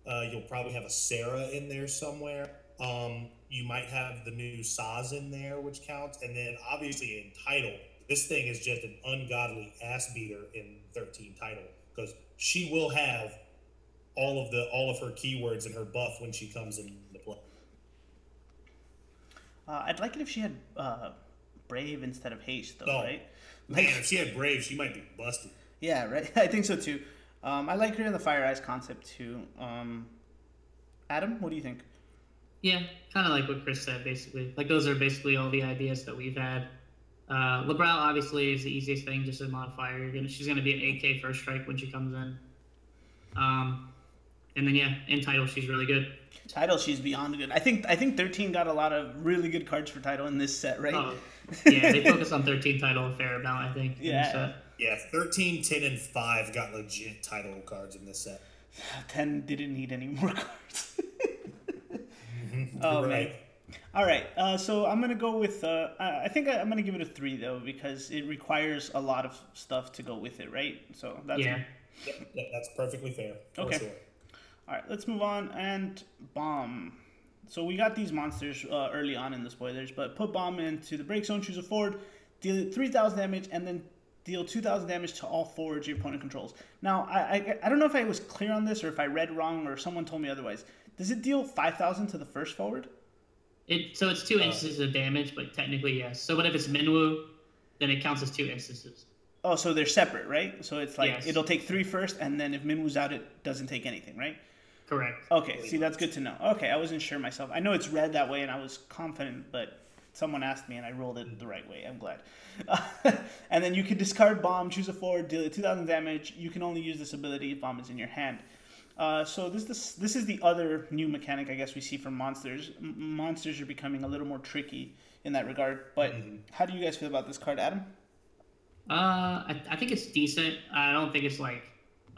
You'll probably have a Sarah in there somewhere. You might have the new Saz in there, which counts. And then obviously in title, this thing is just an ungodly ass beater in 13 title because she will have all of her keywords in her buff when she comes into play. I'd like it if she had Brave instead of haste, though, right? Like, man, if she had Brave, she might be busted. Yeah, right. I think so too. I like her in the Fire Eyes concept too. Adam, what do you think? Yeah, kind of like what Chris said, basically. Like, those are basically all the ideas that we've had. Lebrow obviously is the easiest thing, just a modifier. She's gonna be an 8K first strike when she comes in. And then, yeah, in title, she's really good. Title, she's beyond good. I think 13 got a lot of really good cards for title in this set, right? Oh, yeah, they focus on 13 title a fair amount, I think. Yeah. Yeah, 13, 10, and 5 got legit title cards in this set. 10 didn't need any more cards. Oh, right. Man. All right, so I'm going to go with, I think I'm going to give it a 3, though, because it requires a lot of stuff to go with it, right? So that's yeah, that's perfectly fair. Okay. Sure. All right, let's move on and Bomb. So we got these monsters early on in the spoilers, but put Bomb into the break zone, choose a forward, deal 3,000 damage, and then deal 2,000 damage to all forwards your opponent controls. Now, I don't know if I was clear on this or if I read wrong or someone told me otherwise. Does it deal 5,000 to the first forward? So it's 2 instances of damage, but technically yes. So what if it's Minwoo, then it counts as 2 instances. Oh, so they're separate, right? So it's like, yes, it'll take 3 first, and then if Minwoo's out, it doesn't take anything, right? Correct. Okay, see, that's good to know. Okay, I wasn't sure myself. I know it's read that way, and I was confident, but someone asked me, and I rolled it the right way. I'm glad. And then you can discard Bomb, choose a forward, deal it 2,000 damage. You can only use this ability if Bomb is in your hand. So this is the other new mechanic, I guess, we see from monsters. Monsters are becoming a little more tricky in that regard. But how do you guys feel about this card, Adam? I think it's decent. I don't think it's, like,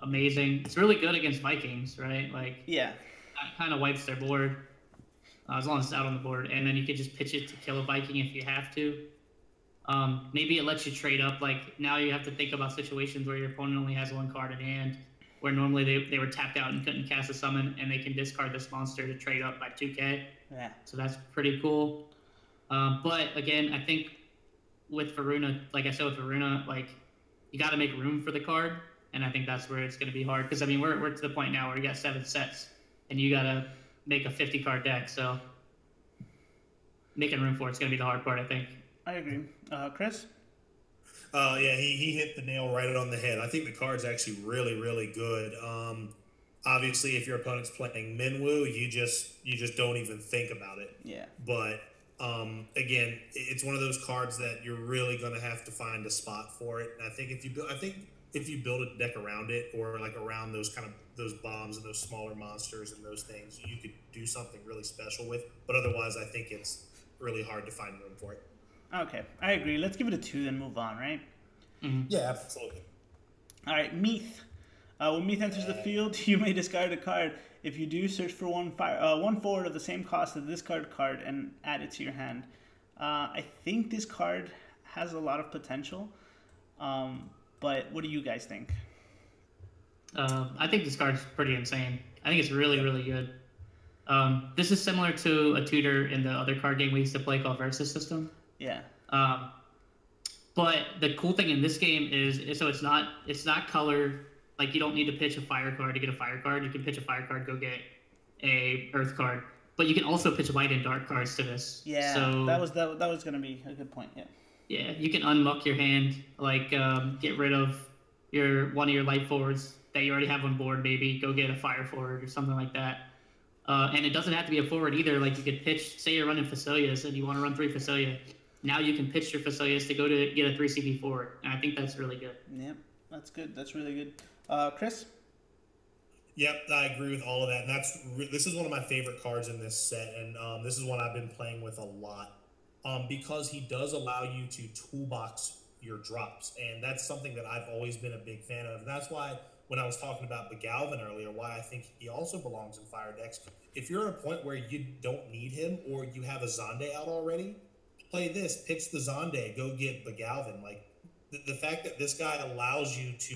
amazing. It's really good against Vikings, right? Like, yeah, that kind of wipes their board, as long as it's out on the board. And then you could just pitch it to kill a Viking if you have to. Maybe it lets you trade up. Like, now you have to think about situations where your opponent only has 1 card in hand, where normally they were tapped out and couldn't cast a summon, and they can discard this monster to trade up by 2K. Yeah. So that's pretty cool. But, again, I think with Varuna, like I said, like, you got to make room for the card. And I think that's where it's going to be hard, because I mean we're to the point now where you got 7 sets and you got to make a 50 card deck, so making room for it's going to be the hard part, I think. I agree. Chris? Yeah, he hit the nail right on the head. I think the card's actually really, really good. Obviously, if your opponent's playing Minwoo, you just don't even think about it. Yeah. But again, it's one of those cards that you're really going to have to find a spot for it. And I think if you build a deck around it, or like around those kind of those bombs and those smaller monsters and those things, you could do something really special with. But otherwise, I think it's really hard to find room for it. Okay, I agree. Let's give it a 2 and move on, right? Mm-hmm. Yeah, absolutely. All right, Meath. When Meath enters the field, you may discard a card. If you do, search for one forward of the same cost as this card and add it to your hand. I think this card has a lot of potential, but what do you guys think? I think this card's pretty insane. I think it's really, really good. This is similar to a tutor in the other card game we used to play called Versus System. Yeah. But the cool thing in this game is so it's not color. Like, you don't need to pitch a fire card to get a fire card. You can pitch a fire card, go get a earth card. But you can also pitch white and dark cards to this. Yeah. So that was gonna be a good point. Yeah. Yeah, you can unmuck your hand, like get rid of one of your light forwards that you already have on board. Maybe go get a fire forward or something like that. And it doesn't have to be a forward either. Like, you could pitch. Say you're running Facilias and you want to run 3 Facilia. Now you can pitch your Facilias to go to get a 3 CP forward, and I think that's really good. Yeah, that's good. That's really good. Chris? Yep, I agree with all of that. And this is one of my favorite cards in this set, and this is one I've been playing with a lot because he does allow you to toolbox your drops, and that's something that I've always been a big fan of. And that's why when I was talking about Bao Gavin earlier, why I think he also belongs in fire decks. If you're at a point where you don't need him or you have a Zonde out already, play this, pitch the Zonde, go get Bao Gavin. Like, the fact that this guy allows you to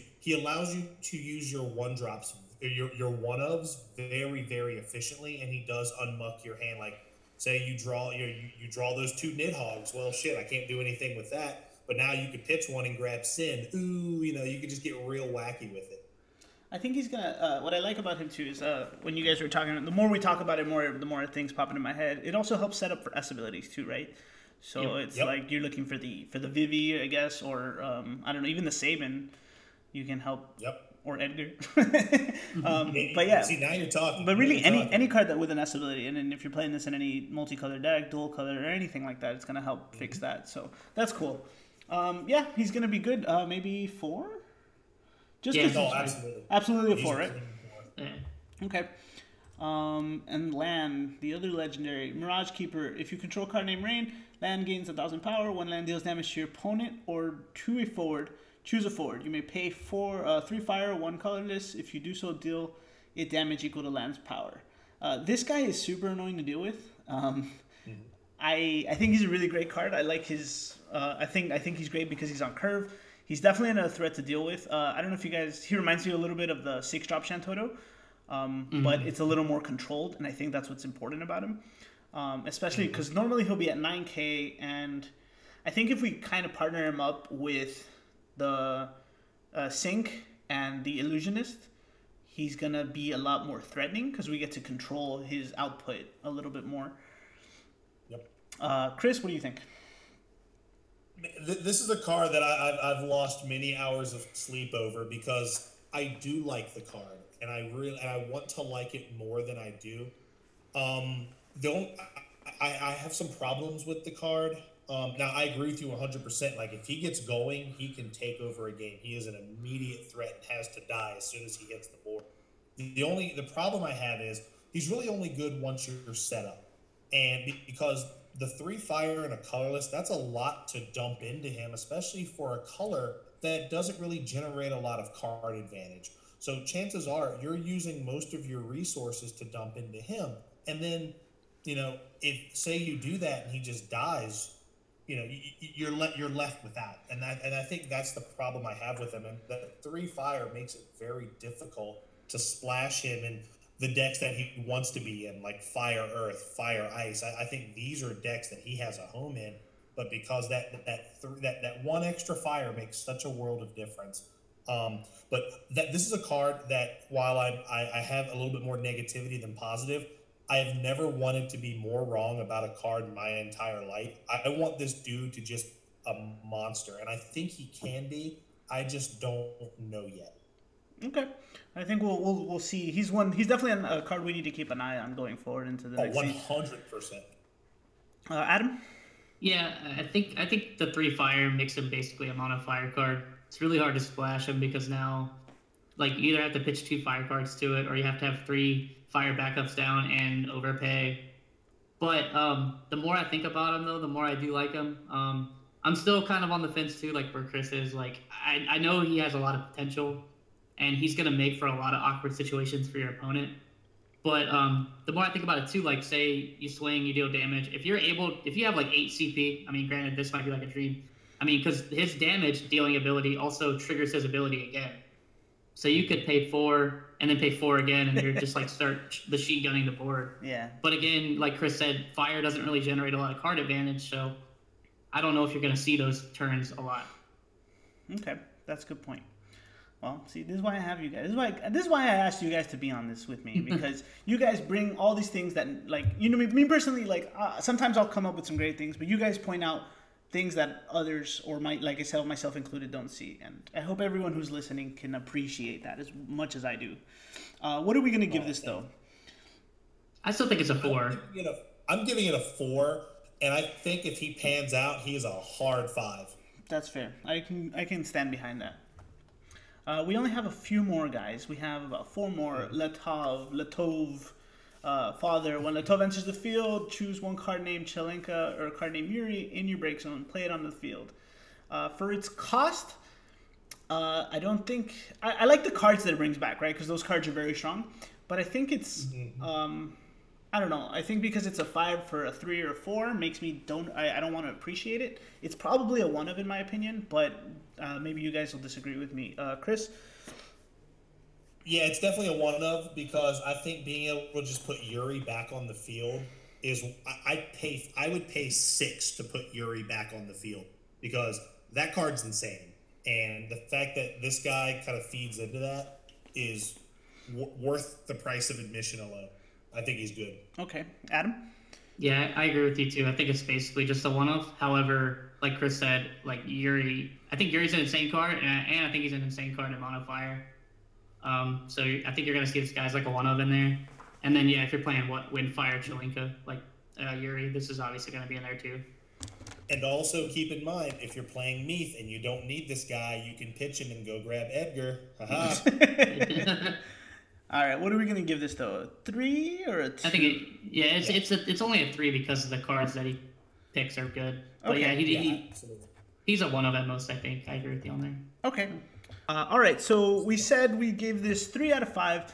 use your one drops, your one ofs very, very efficiently, and he does unmuck your hand. Like, say you draw you draw those 2 Nidhogs. Well, shit, I can't do anything with that. But now you could pitch one and grab Sin. Ooh, you could just get real wacky with it. I think he's gonna. What I like about him too is when you guys were talking, the more we talk about it, the more things pop into my head. It also helps set up for S abilities too, right? So yep. It's yep. Like you're looking for the Vivi, I guess, or I don't know, even the Saban, you can help. Yep. Or Edgar. But yeah. See, now you're talking. But really, any card that with an S ability, and if you're playing this in any multicolor deck, dual color, or anything like that, it's gonna help fix that. So that's cool. Yeah, he's gonna be good. Maybe 4. Just yeah, no, absolutely a 4, right? Yeah. Okay. And Lann, the other legendary Mirage Keeper. If you control a card named Rain, Lann gains 1,000 power. When Lann deals damage to your opponent or to a forward, choose a forward. You may pay 3 fire, 1 colorless. If you do so, deal it damage equal to Lann's power. This guy is super annoying to deal with. I think he's a really great card. I like his. I think he's great because he's on curve. He's definitely another threat to deal with. I don't know if you guys. He reminds me a little bit of the 6-drop Shantotto. But it's a little more controlled, and I think that's what's important about him, especially because normally he'll be at 9K, and I think if we kind of partner him up with the Sync and the Illusionist, he's going to be a lot more threatening because we get to control his output a little bit more. Yep. Chris, what do you think? This is a card that I've lost many hours of sleep over because I do like the card. And I want to like it more than I do. I have some problems with the card. Now I agree with you 100%. Like, if he gets going, he can take over a game. He is an immediate threat and has to die as soon as he hits the board. The problem I have is he's really only good once you're set up, and because the 3 fire and a colorless, that's a lot to dump into him, especially for a color that doesn't really generate a lot of card advantage. So chances are you're using most of your resources to dump into him. And then, if say you do that and he just dies, you're left without. And I think that's the problem I have with him. And the 3 fire makes it very difficult to splash him in the decks that he wants to be in, like Fire Earth, Fire Ice. I think these are decks that he has a home in, but because that one extra fire makes such a world of difference. But this is a card that, while I have a little bit more negativity than positive, I have never wanted to be more wrong about a card in my entire life. I want this dude to just a monster, and I think he can be. I just don't know yet. Okay, I think we'll see. He's one. He's definitely a card we need to keep an eye on going forward into the next season. 100%. Adam. Yeah, I think the 3-fire makes him basically a mono fire card. It's really hard to splash him because now, like, you either have to pitch 2 fire cards to it, or you have to have 3 fire backups down and overpay. But the more I think about him, though, the more I do like him. I'm still kind of on the fence too, like where Chris is. Like, I know he has a lot of potential, and he's gonna make for a lot of awkward situations for your opponent. But the more I think about it too, like, say you swing, you deal damage. If you have like 8 CP, I mean, granted, this might be like a dream. I mean, because his damage dealing ability also triggers his ability again. So you could pay 4 and then pay 4 again, and you're just like start machine gunning the board. Yeah. But again, like Chris said, fire doesn't really generate a lot of card advantage, so I don't know if you're going to see those turns a lot. Okay, that's a good point. Well, see, this is why I have you guys. This is why I asked you guys to be on this with me, because you guys bring all these things that, like, you know, me personally, like, sometimes I'll come up with some great things, but you guys point out things that others, or myself included, don't see. And I hope everyone who's listening can appreciate that as much as I do. What are we going to give this, though? I still think it's a 4. I'm giving it a 4, and I think if he pans out, he is a hard 5. That's fair. I can stand behind that. We only have a few more guys. We have about 4 more. Latov, Father. When Latov enters the field, choose one card named Chelenka or a card named Yuri in your break zone. Play it on the field. For its cost, I don't think... I like the cards that it brings back, right? Because those cards are very strong. But I think it's... I don't know. I think because it's a 5 for a 3 or a 4 makes me I don't want to appreciate it. It's probably a 1 in my opinion, but maybe you guys will disagree with me. Chris? Yeah, it's definitely a 1 because I think being able to just put Yuri back on the field is I would pay 6 to put Yuri back on the field because that card's insane. And the fact that this guy kind of feeds into that is worth the price of admission alone. I think he's good. Okay. Adam? Yeah, I agree with you too. I think it's basically just a one-off. However, like Chris said, like Yuri, I think Yuri's an insane card, and I think he's an insane card in mono fire. So I think you're going to see this guy's like a one-off in there. And then, yeah, if you're playing Wind Fire Chelenka, like Yuri, this is obviously going to be in there too. And also keep in mind, if you're playing Meath and you don't need this guy, you can pitch him and go grab Edgar. Haha. All right, what are we going to give this, though? A 3 or a 2? I think, it's only a 3 because of the cards that he picks are good. But okay. He's a 1 at most, I think. I agree with you on there. Okay. All right, so we said we gave this 3 out of 5.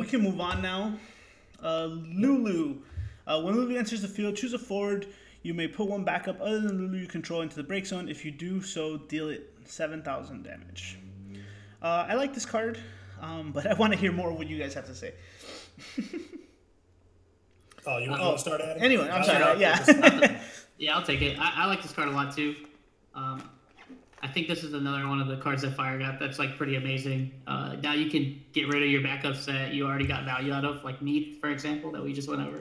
We can move on now. Lulu. When Lulu enters the field, choose a forward. You may put one back up other than Lulu you control into the break zone. If you do so, deal it 7,000 damage. I like this card. But I want to hear more of what you guys have to say. Oh, you want to start at it? Anyway, I'm sorry. Yeah. Yeah, I'll take it. I like this card a lot, too. I think this is another one of the cards that Fire got that's, like, pretty amazing. Now you can get rid of your backups that you already got value out of, like Meath, for example, that we just went over.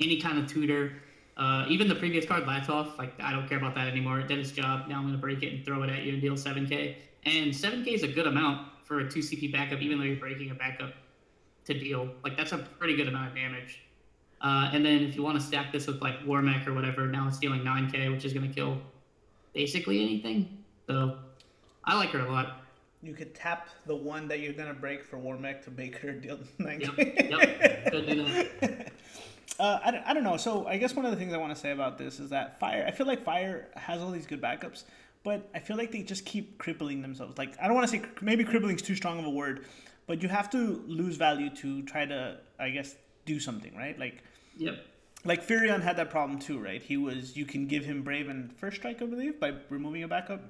Any kind of tutor. Even the previous card, Latov, like, I don't care about that anymore. It did its job. Now I'm going to break it and throw it at you and deal 7K. And 7K is a good amount for a 2 CP backup, even though you're breaking a backup to deal. Like, that's a pretty good amount of damage. And then if you want to stack this with, like, Warmech or whatever, now it's dealing 9K, which is going to kill basically anything. So, I like her a lot. You could tap the one that you're going to break for Warmech to make her deal 9K. Yep. Could do that. I don't know. So, I guess one of the things I want to say about this is that Fire, I feel like Fire has all these good backups, but I feel like they just keep crippling themselves. Like, I don't want to say, maybe crippling is too strong of a word, but you have to lose value to try to, I guess, do something, right? Like, yep. Like Furion had that problem too, right? You can give him Brave and First Strike, I believe, by removing a backup.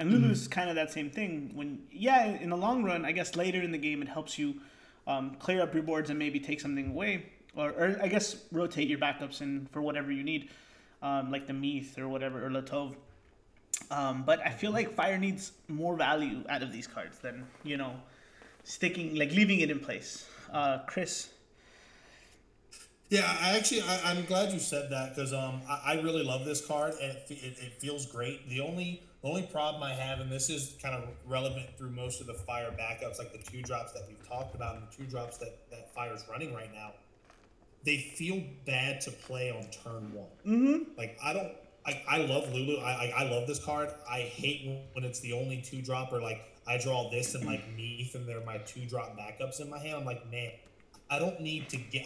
And Lulu's kind of that same thing. In the long run, I guess later in the game, it helps you clear up your boards and maybe take something away, or I guess rotate your backups in for whatever you need, like the Meath or whatever, or Latov. But I feel like fire needs more value out of these cards than, you know, sticking, like leaving it in place. Chris. Yeah, I'm glad you said that, because I really love this card, and it feels great. The only problem I have, and this is kind of relevant through most of the fire backups, like the 2-drops that we've talked about and the 2-drops that fire's running right now, they feel bad to play on turn 1. Mm-hmm. Like, I love Lulu. I love this card. I hate when it's the only 2-drop, or like I draw this and like Meath, and they're my 2-drop backups in my hand. I'm like, man, I don't need to get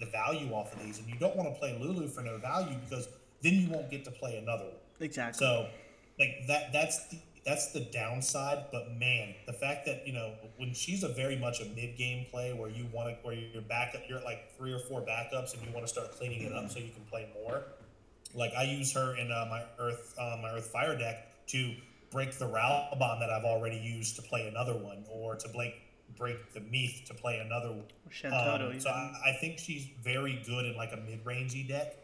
the value off of these. And you don't want to play Lulu for no value, because then you won't get to play another one. Exactly. So like that's the downside. But man, the fact that, you know, when she's very much a mid game play where you want to, where you're back up, you're at like 3 or 4 backups and you want to start cleaning it up so you can play more. Like I use her in my Earth Fire deck to break the Ral Bomb that I've already used to play another one, or to break the Meath to play another one. So I think she's very good in like a mid-rangey deck.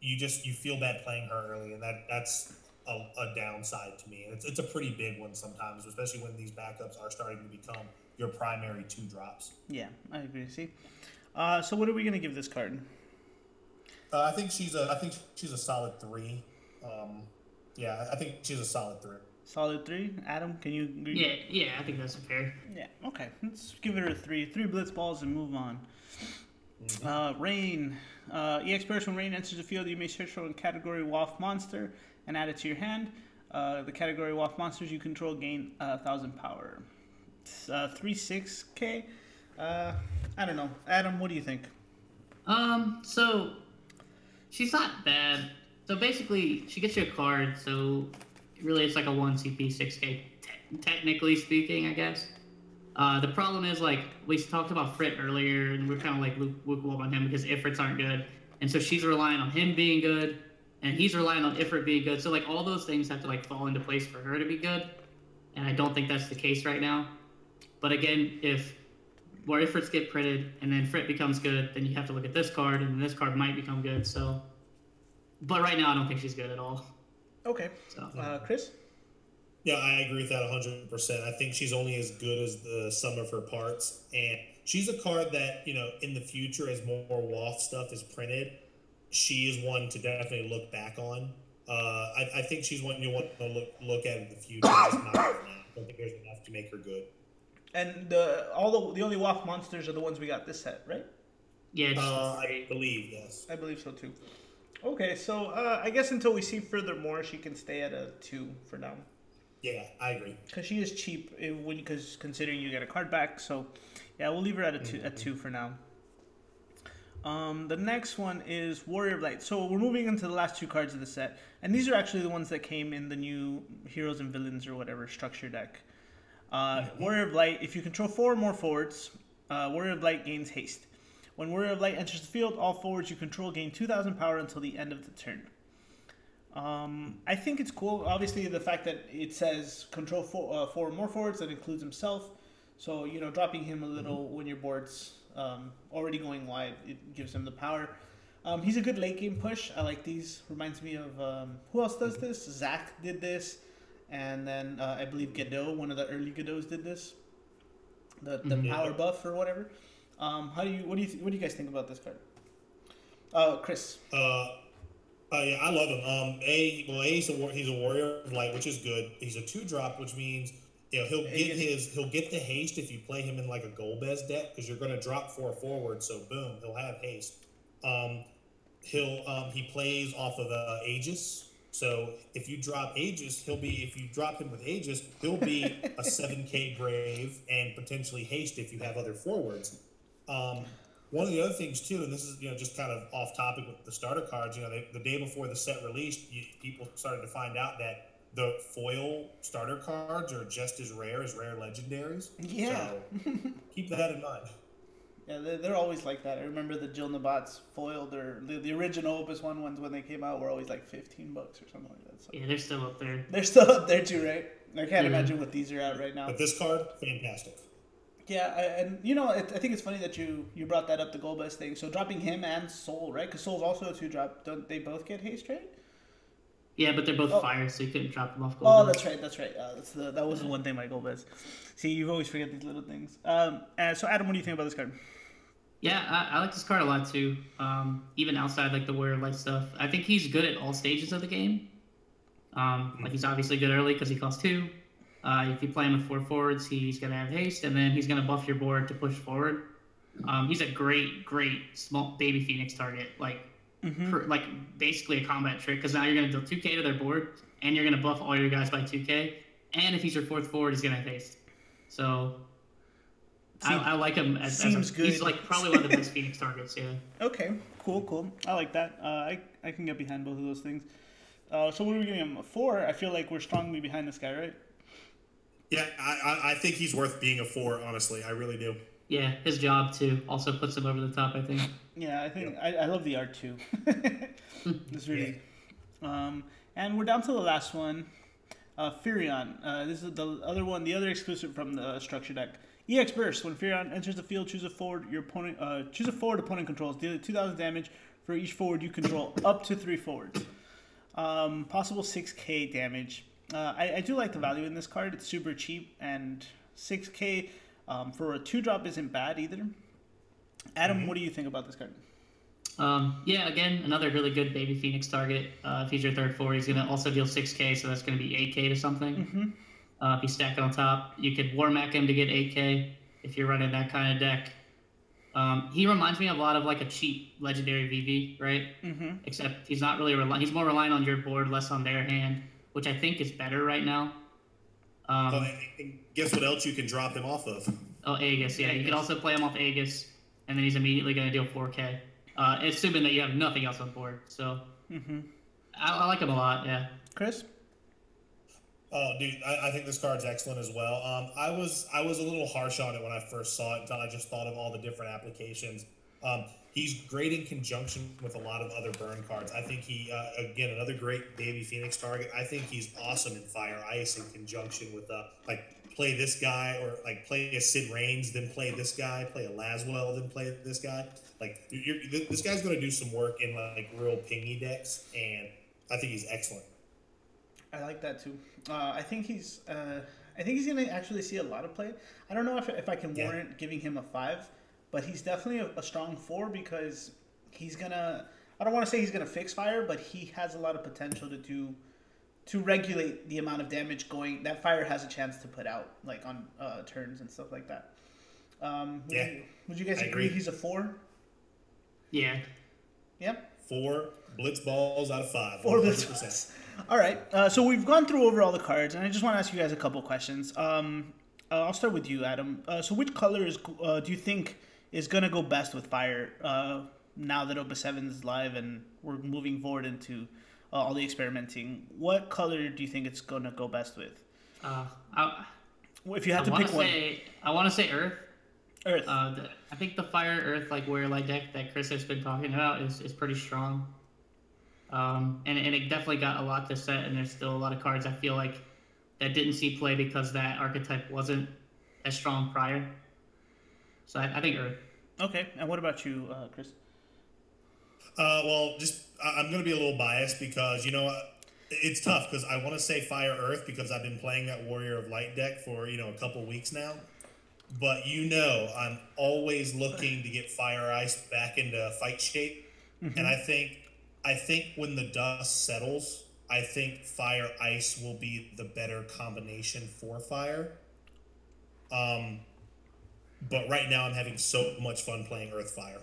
You feel bad playing her early, and that's a downside to me. And it's a pretty big one sometimes, especially when these backups are starting to become your primary 2-drops. Yeah, I agree. See, so what are we gonna give this card? I think she's a solid 3. I think she's a solid 3. Solid 3. Adam, can you agree? Yeah, I think that's fair. Yeah, okay. Let's give it a 3. 3 blitz balls and move on. Rain. EX Burst. When rain enters the field, you may search for a category WAF monster and add it to your hand. The category WAF monsters you control gain 1,000 power. 3/6K. I don't know. Adam, what do you think? So she's not bad. So basically, she gets you a card, so really it's like a 1 CP, 6K, technically speaking, I guess. The problem is, like, we talked about Frit earlier, and we're kind of, like, lukewarm on him because Ifrits aren't good. And so she's relying on him being good, and he's relying on Ifrit being good. So, like, all those things have to, like, fall into place for her to be good. And I don't think that's the case right now. But again, where Ifrits get printed, and then Frit becomes good, then you have to look at this card, and this card might become good, so... But right now, I don't think she's good at all. Okay. So, Chris? Yeah, I agree with that 100%. I think she's only as good as the sum of her parts, and she's a card that, you know, in the future, as more WAF stuff is printed, she is one to definitely look back on. I think she's one you want to look at in the future. Not right now. I don't think there's enough to make her good. And all the only WAF monsters are the ones we got this set, right? Yeah, I believe, yes. I believe so, too. Okay, so I guess until we see furthermore, she can stay at a 2 for now. Yeah, I agree. Because she is cheap, because considering you get a card back. So, yeah, we'll leave her at a 2 for now. The next one is Warrior of Light. So we're moving into the last 2 cards of the set. And these are actually the ones that came in the new Heroes and Villains or whatever structure deck. Warrior of Light, if you control 4 or more forwards, Warrior of Light gains haste. When Warrior of Light enters the field, all forwards you control gain 2,000 power until the end of the turn. I think it's cool. Obviously, the fact that it says control 4 or more forwards, that includes himself. So, you know, dropping him a little when your board's already going wide, it gives him the power. He's a good late game push. I like these. Reminds me of, who else does this? Zach did this. And then I believe Godot, one of the early Godots did this. The power buff or whatever. What do you guys think about this card? Chris. Yeah, I love him. He's a warrior of light, which is good. He's a 2-drop, which means, you know, he'll get the haste if you play him in like a Golbez deck, because you're going to drop 4 forward. So boom, he'll have haste. He plays off of Aegis. So if you drop Aegis, he'll be a 7K grave and potentially haste if you have other forwards. One of the other things too, and this is, you know, just kind of off topic with the starter cards. You know, the day before the set released, people started to find out that the foil starter cards are just as rare as rare legendaries. Yeah, so keep that in mind. Yeah, they're always like that. I remember the Jill Nabats foiled, or the original Opus 1 ones when they came out were always like $15 or something like that. So yeah, they're still up there. They're still up there too, right? I can't imagine what these are at right now. But this card, fantastic. Yeah, and you know, I think it's funny that you brought that up, the Golbez thing. So dropping him and Soul, right? Because Soul's also a 2-drop. Don't they both get haste, right? Yeah, but they're both fire, so you couldn't drop them off. Golden. Oh, that's right, that's right. That was the one thing my goal was. See, you always forget these little things. So, Adam, what do you think about this card? Yeah, I like this card a lot, too. Even outside, like, the Warrior of Light stuff. I think he's good at all stages of the game. Like, he's obviously good early because he costs 2. If you play him with 4 forwards, he's going to have haste, and then he's going to buff your board to push forward. He's a great, great small Baby Phoenix target. Like, like basically a combat trick, because now you're going to deal 2k to their board, and you're going to buff all your guys by 2k. And if he's your 4th forward, he's going to have haste. So... I like him. Seems good. He's like probably one of the best Phoenix targets. Yeah. Okay. Cool. Cool. I like that. I can get behind both of those things. So what are we giving him? 4? I feel like we're strongly behind this guy, right? Yeah, I think he's worth being a 4. Honestly, I really do. Yeah, his job too also puts him over the top. I think. Yeah, I think I love the art too. It's really. Yeah. And we're down to the last one, Furion. This is the other one, the other exclusive from the structure deck. EX Burst. When Furion enters the field, choose a forward your opponent controls. Deal 2,000 damage for each forward you control, up to 3 forwards. Possible 6k damage. I do like the value in this card. It's super cheap, and 6k for a 2-drop isn't bad either. Adam, what do you think about this card? Yeah, again, another really good Baby Phoenix target. If he's your 3rd forward, he's going to also deal 6k, so that's going to be 8k to something. If you stack it on top, you could Warmack him to get 8k if you're running that kind of deck. He reminds me a lot of like a cheap legendary VV, right? Except he's not really he's more reliant on your board, less on their hand, which I think is better right now. And guess what else you can drop him off of? Oh, Aegis. Yeah, you could also play him off Aegis, and then he's immediately going to deal 4k, assuming that you have nothing else on board. So I like him a lot. Yeah, Chris. Oh, dude, I think this card's excellent as well. I was a little harsh on it when I first saw it until I just thought of all the different applications. He's great in conjunction with a lot of other burn cards. I think he, again, another great Baby Phoenix target. I think he's awesome in Fire Ice in conjunction with, like, play this guy, or, like, play a Sid Reigns, then play this guy, play a Laswell, then play this guy. Like, this guy's going to do some work in, like, real pingy decks, and I think he's excellent. I like that too. I think he's gonna actually see a lot of play. I don't know if I can warrant giving him a 5, but he's definitely a strong 4 because he's gonna. I don't want to say he's gonna fix fire, but he has a lot of potential to regulate the amount of damage that fire has a chance to put out, like on turns and stuff like that. Would you guys agree he's a 4? Yeah. Yep. 4 blitz balls out of 5. 4 blitz balls. All right, so we've gone through over all the cards, and I just want to ask you guys a couple questions. I'll start with you, Adam. So which color is, do you think is going to go best with fire now that Opus 7 is live and we're moving forward into all the experimenting? What color do you think it's going to go best with? If you had to pick one. I want to say Earth. Earth. I think the Fire Earth, like Warrior Light deck that Chris has been talking about is pretty strong. And it definitely got a lot to set, and there's still a lot of cards I feel like that didn't see play because that archetype wasn't as strong prior. So I think Earth. Okay, and what about you, Chris? Well, I'm going to be a little biased because, you know, it's tough because I want to say Fire Earth because I've been playing that Warrior of Light deck for, you know, a couple weeks now. But, you know, I'm always looking to get Fire Ice back into fight shape, and I think when the dust settles, I think Fire Ice will be the better combination for fire. But right now I'm having so much fun playing Earth Fire.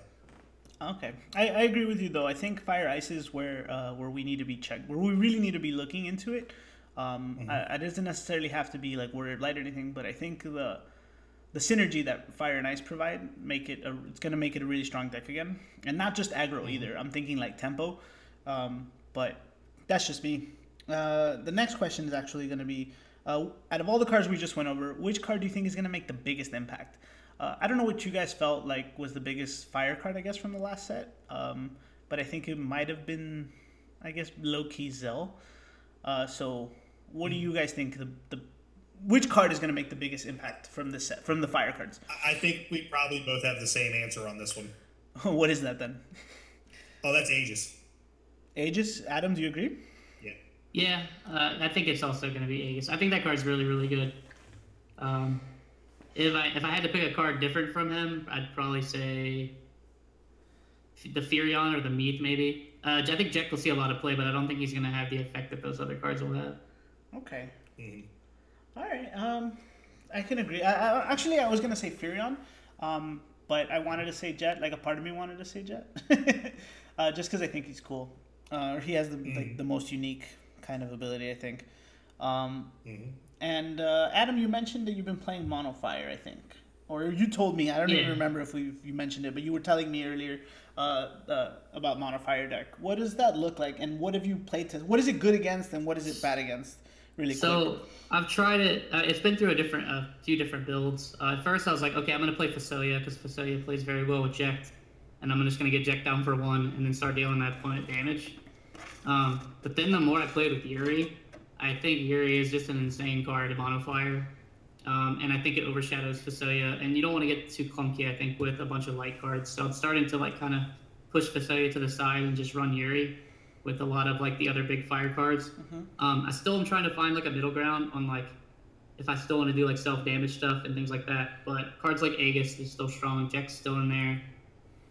Okay, I agree with you though. I think Fire Ice is where we need to be checked, where we really need to be looking into it. It doesn't necessarily have to be like Warrior Light or anything, but I think the synergy that Fire and Ice provide it's gonna make it a really strong deck again, and not just aggro either. I'm thinking like tempo, but that's just me. The next question is actually gonna be, out of all the cards we just went over, which card do you think is gonna make the biggest impact? I don't know what you guys felt like was the biggest fire card, I guess, from the last set, but I think it might have been, I guess, low key Zell. So, what do you guys think which card is going to make the biggest impact from this set, from the fire cards? I think we probably both have the same answer on this one. What is that then? Oh, that's Aegis. Aegis? Adam, do you agree? Yeah. Yeah, I think it's also going to be Aegis. I think that card's really, really good. If I had to pick a card different from him, I'd probably say the Furion or the Meath, maybe. I think Jecht will see a lot of play, but I don't think he's going to have the effect that those other cards will have. Okay. All right. I can agree. Actually, I was going to say Furion, but I wanted to say Jecht. Like, a part of me wanted to say Jecht. Just because I think he's cool. Or he has the, like, the most unique kind of ability, I think. And Adam, you mentioned that you've been playing Monofire, I think. Or you told me. I don't even remember if you mentioned it, but you were telling me earlier about Monofire deck. What does that look like, and what have you played to? What is it good against, and what is it bad against? Really quick. So I've tried it. It's been through a few different builds. At first, I was like, okay, I'm going to play Facilia because Facilia plays very well with Jecht, and I'm just going to get Jecht down for one and then start dealing that opponent damage. But then the more I played with Yuri, I think Yuri is just an insane card to Monofire. And I think it overshadows Facilia, and you don't want to get too clunky, I think, with a bunch of light cards. So I'm starting to like kind of push Facilia to the side and just run Yuri with a lot of like the other big fire cards. I still am trying to find like a middle ground on like if I still want to do like self-damage stuff and things like that. But cards like Aegis is still strong, Jecht's still in there.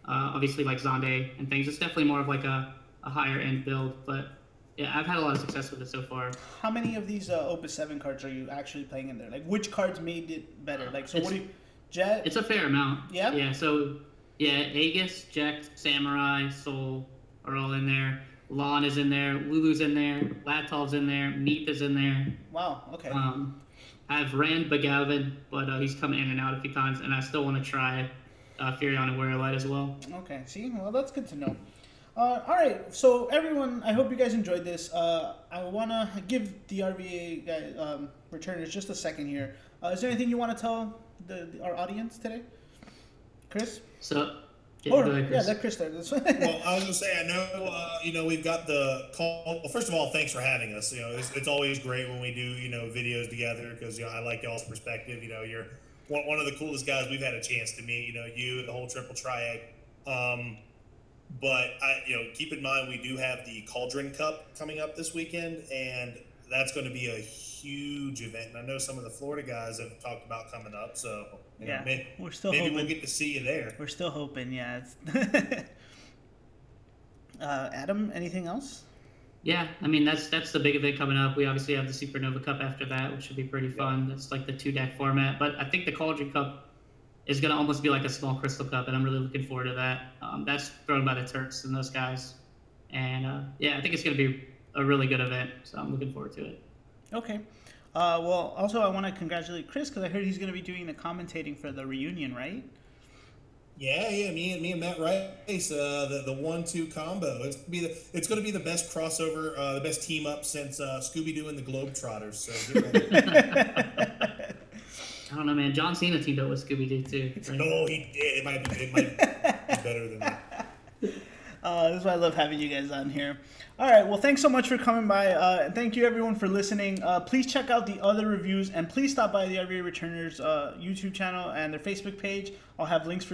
Obviously like Zonde and things. It's definitely more of like a higher end build, but yeah, I've had a lot of success with it so far. How many of these Opus 7 cards are you actually playing in there? Like, which cards made it better? Like, so what do you... Jecht? It's a fair amount. Yeah? Yeah, so, yeah, Aegis, Jecht, Samurai, Soul are all in there. Lann is in there. Lulu's in there. Latov's in there. Meath is in there. Wow, okay. I've ran Bao Gavin, but he's come in and out a few times, and I still want to try Furion and Warrior of Light as well. Okay, see? Well, that's good to know. All right, so everyone, I hope you guys enjoyed this. I want to give the RVA guys, returners just a second here. Is there anything you want to tell our audience today? Chris? So, yeah, let Chris start this one. Well, I was going to say, I know, you know, we've got the call. Well, first of all, thanks for having us. You know, it's always great when we do, you know, videos together because, you know, I like y'all's perspective. You know, you're one of the coolest guys we've had a chance to meet, you know, you, the whole triple triad. But you know, keep in mind we do have the Cauldron Cup coming up this weekend, and that's going to be a huge event. And I know some of the Florida guys have talked about coming up, so you know, maybe we'll get to see you there. We're still hoping, yeah. Adam, anything else? Yeah, I mean that's the big event coming up. We obviously have the Supernova Cup after that, which should be pretty fun. That's like the 2-deck format, but I think the Cauldron Cup is going to almost be like a small Crystal Cup, and I'm really looking forward to that. That's thrown by the Turks and those guys. And, yeah, I think it's going to be a really good event, so I'm looking forward to it. Okay. Well, also I want to congratulate Chris because I heard he's going to be doing the commentating for the reunion, right? Yeah, yeah, me and Matt Rice, the 1-2 combo. It's going to be the best crossover, the best team up since Scooby-Doo and the Globetrotters. So get ready. I don't know, man. John Cena teamed up with Scooby-Doo, too. Right? No, he did. It might be better than that. This is why I love having you guys on here. All right. Well, thanks so much for coming by. And thank you, everyone, for listening. Please check out the other reviews. And please stop by the RVA Returners YouTube channel and their Facebook page. I'll have links for you.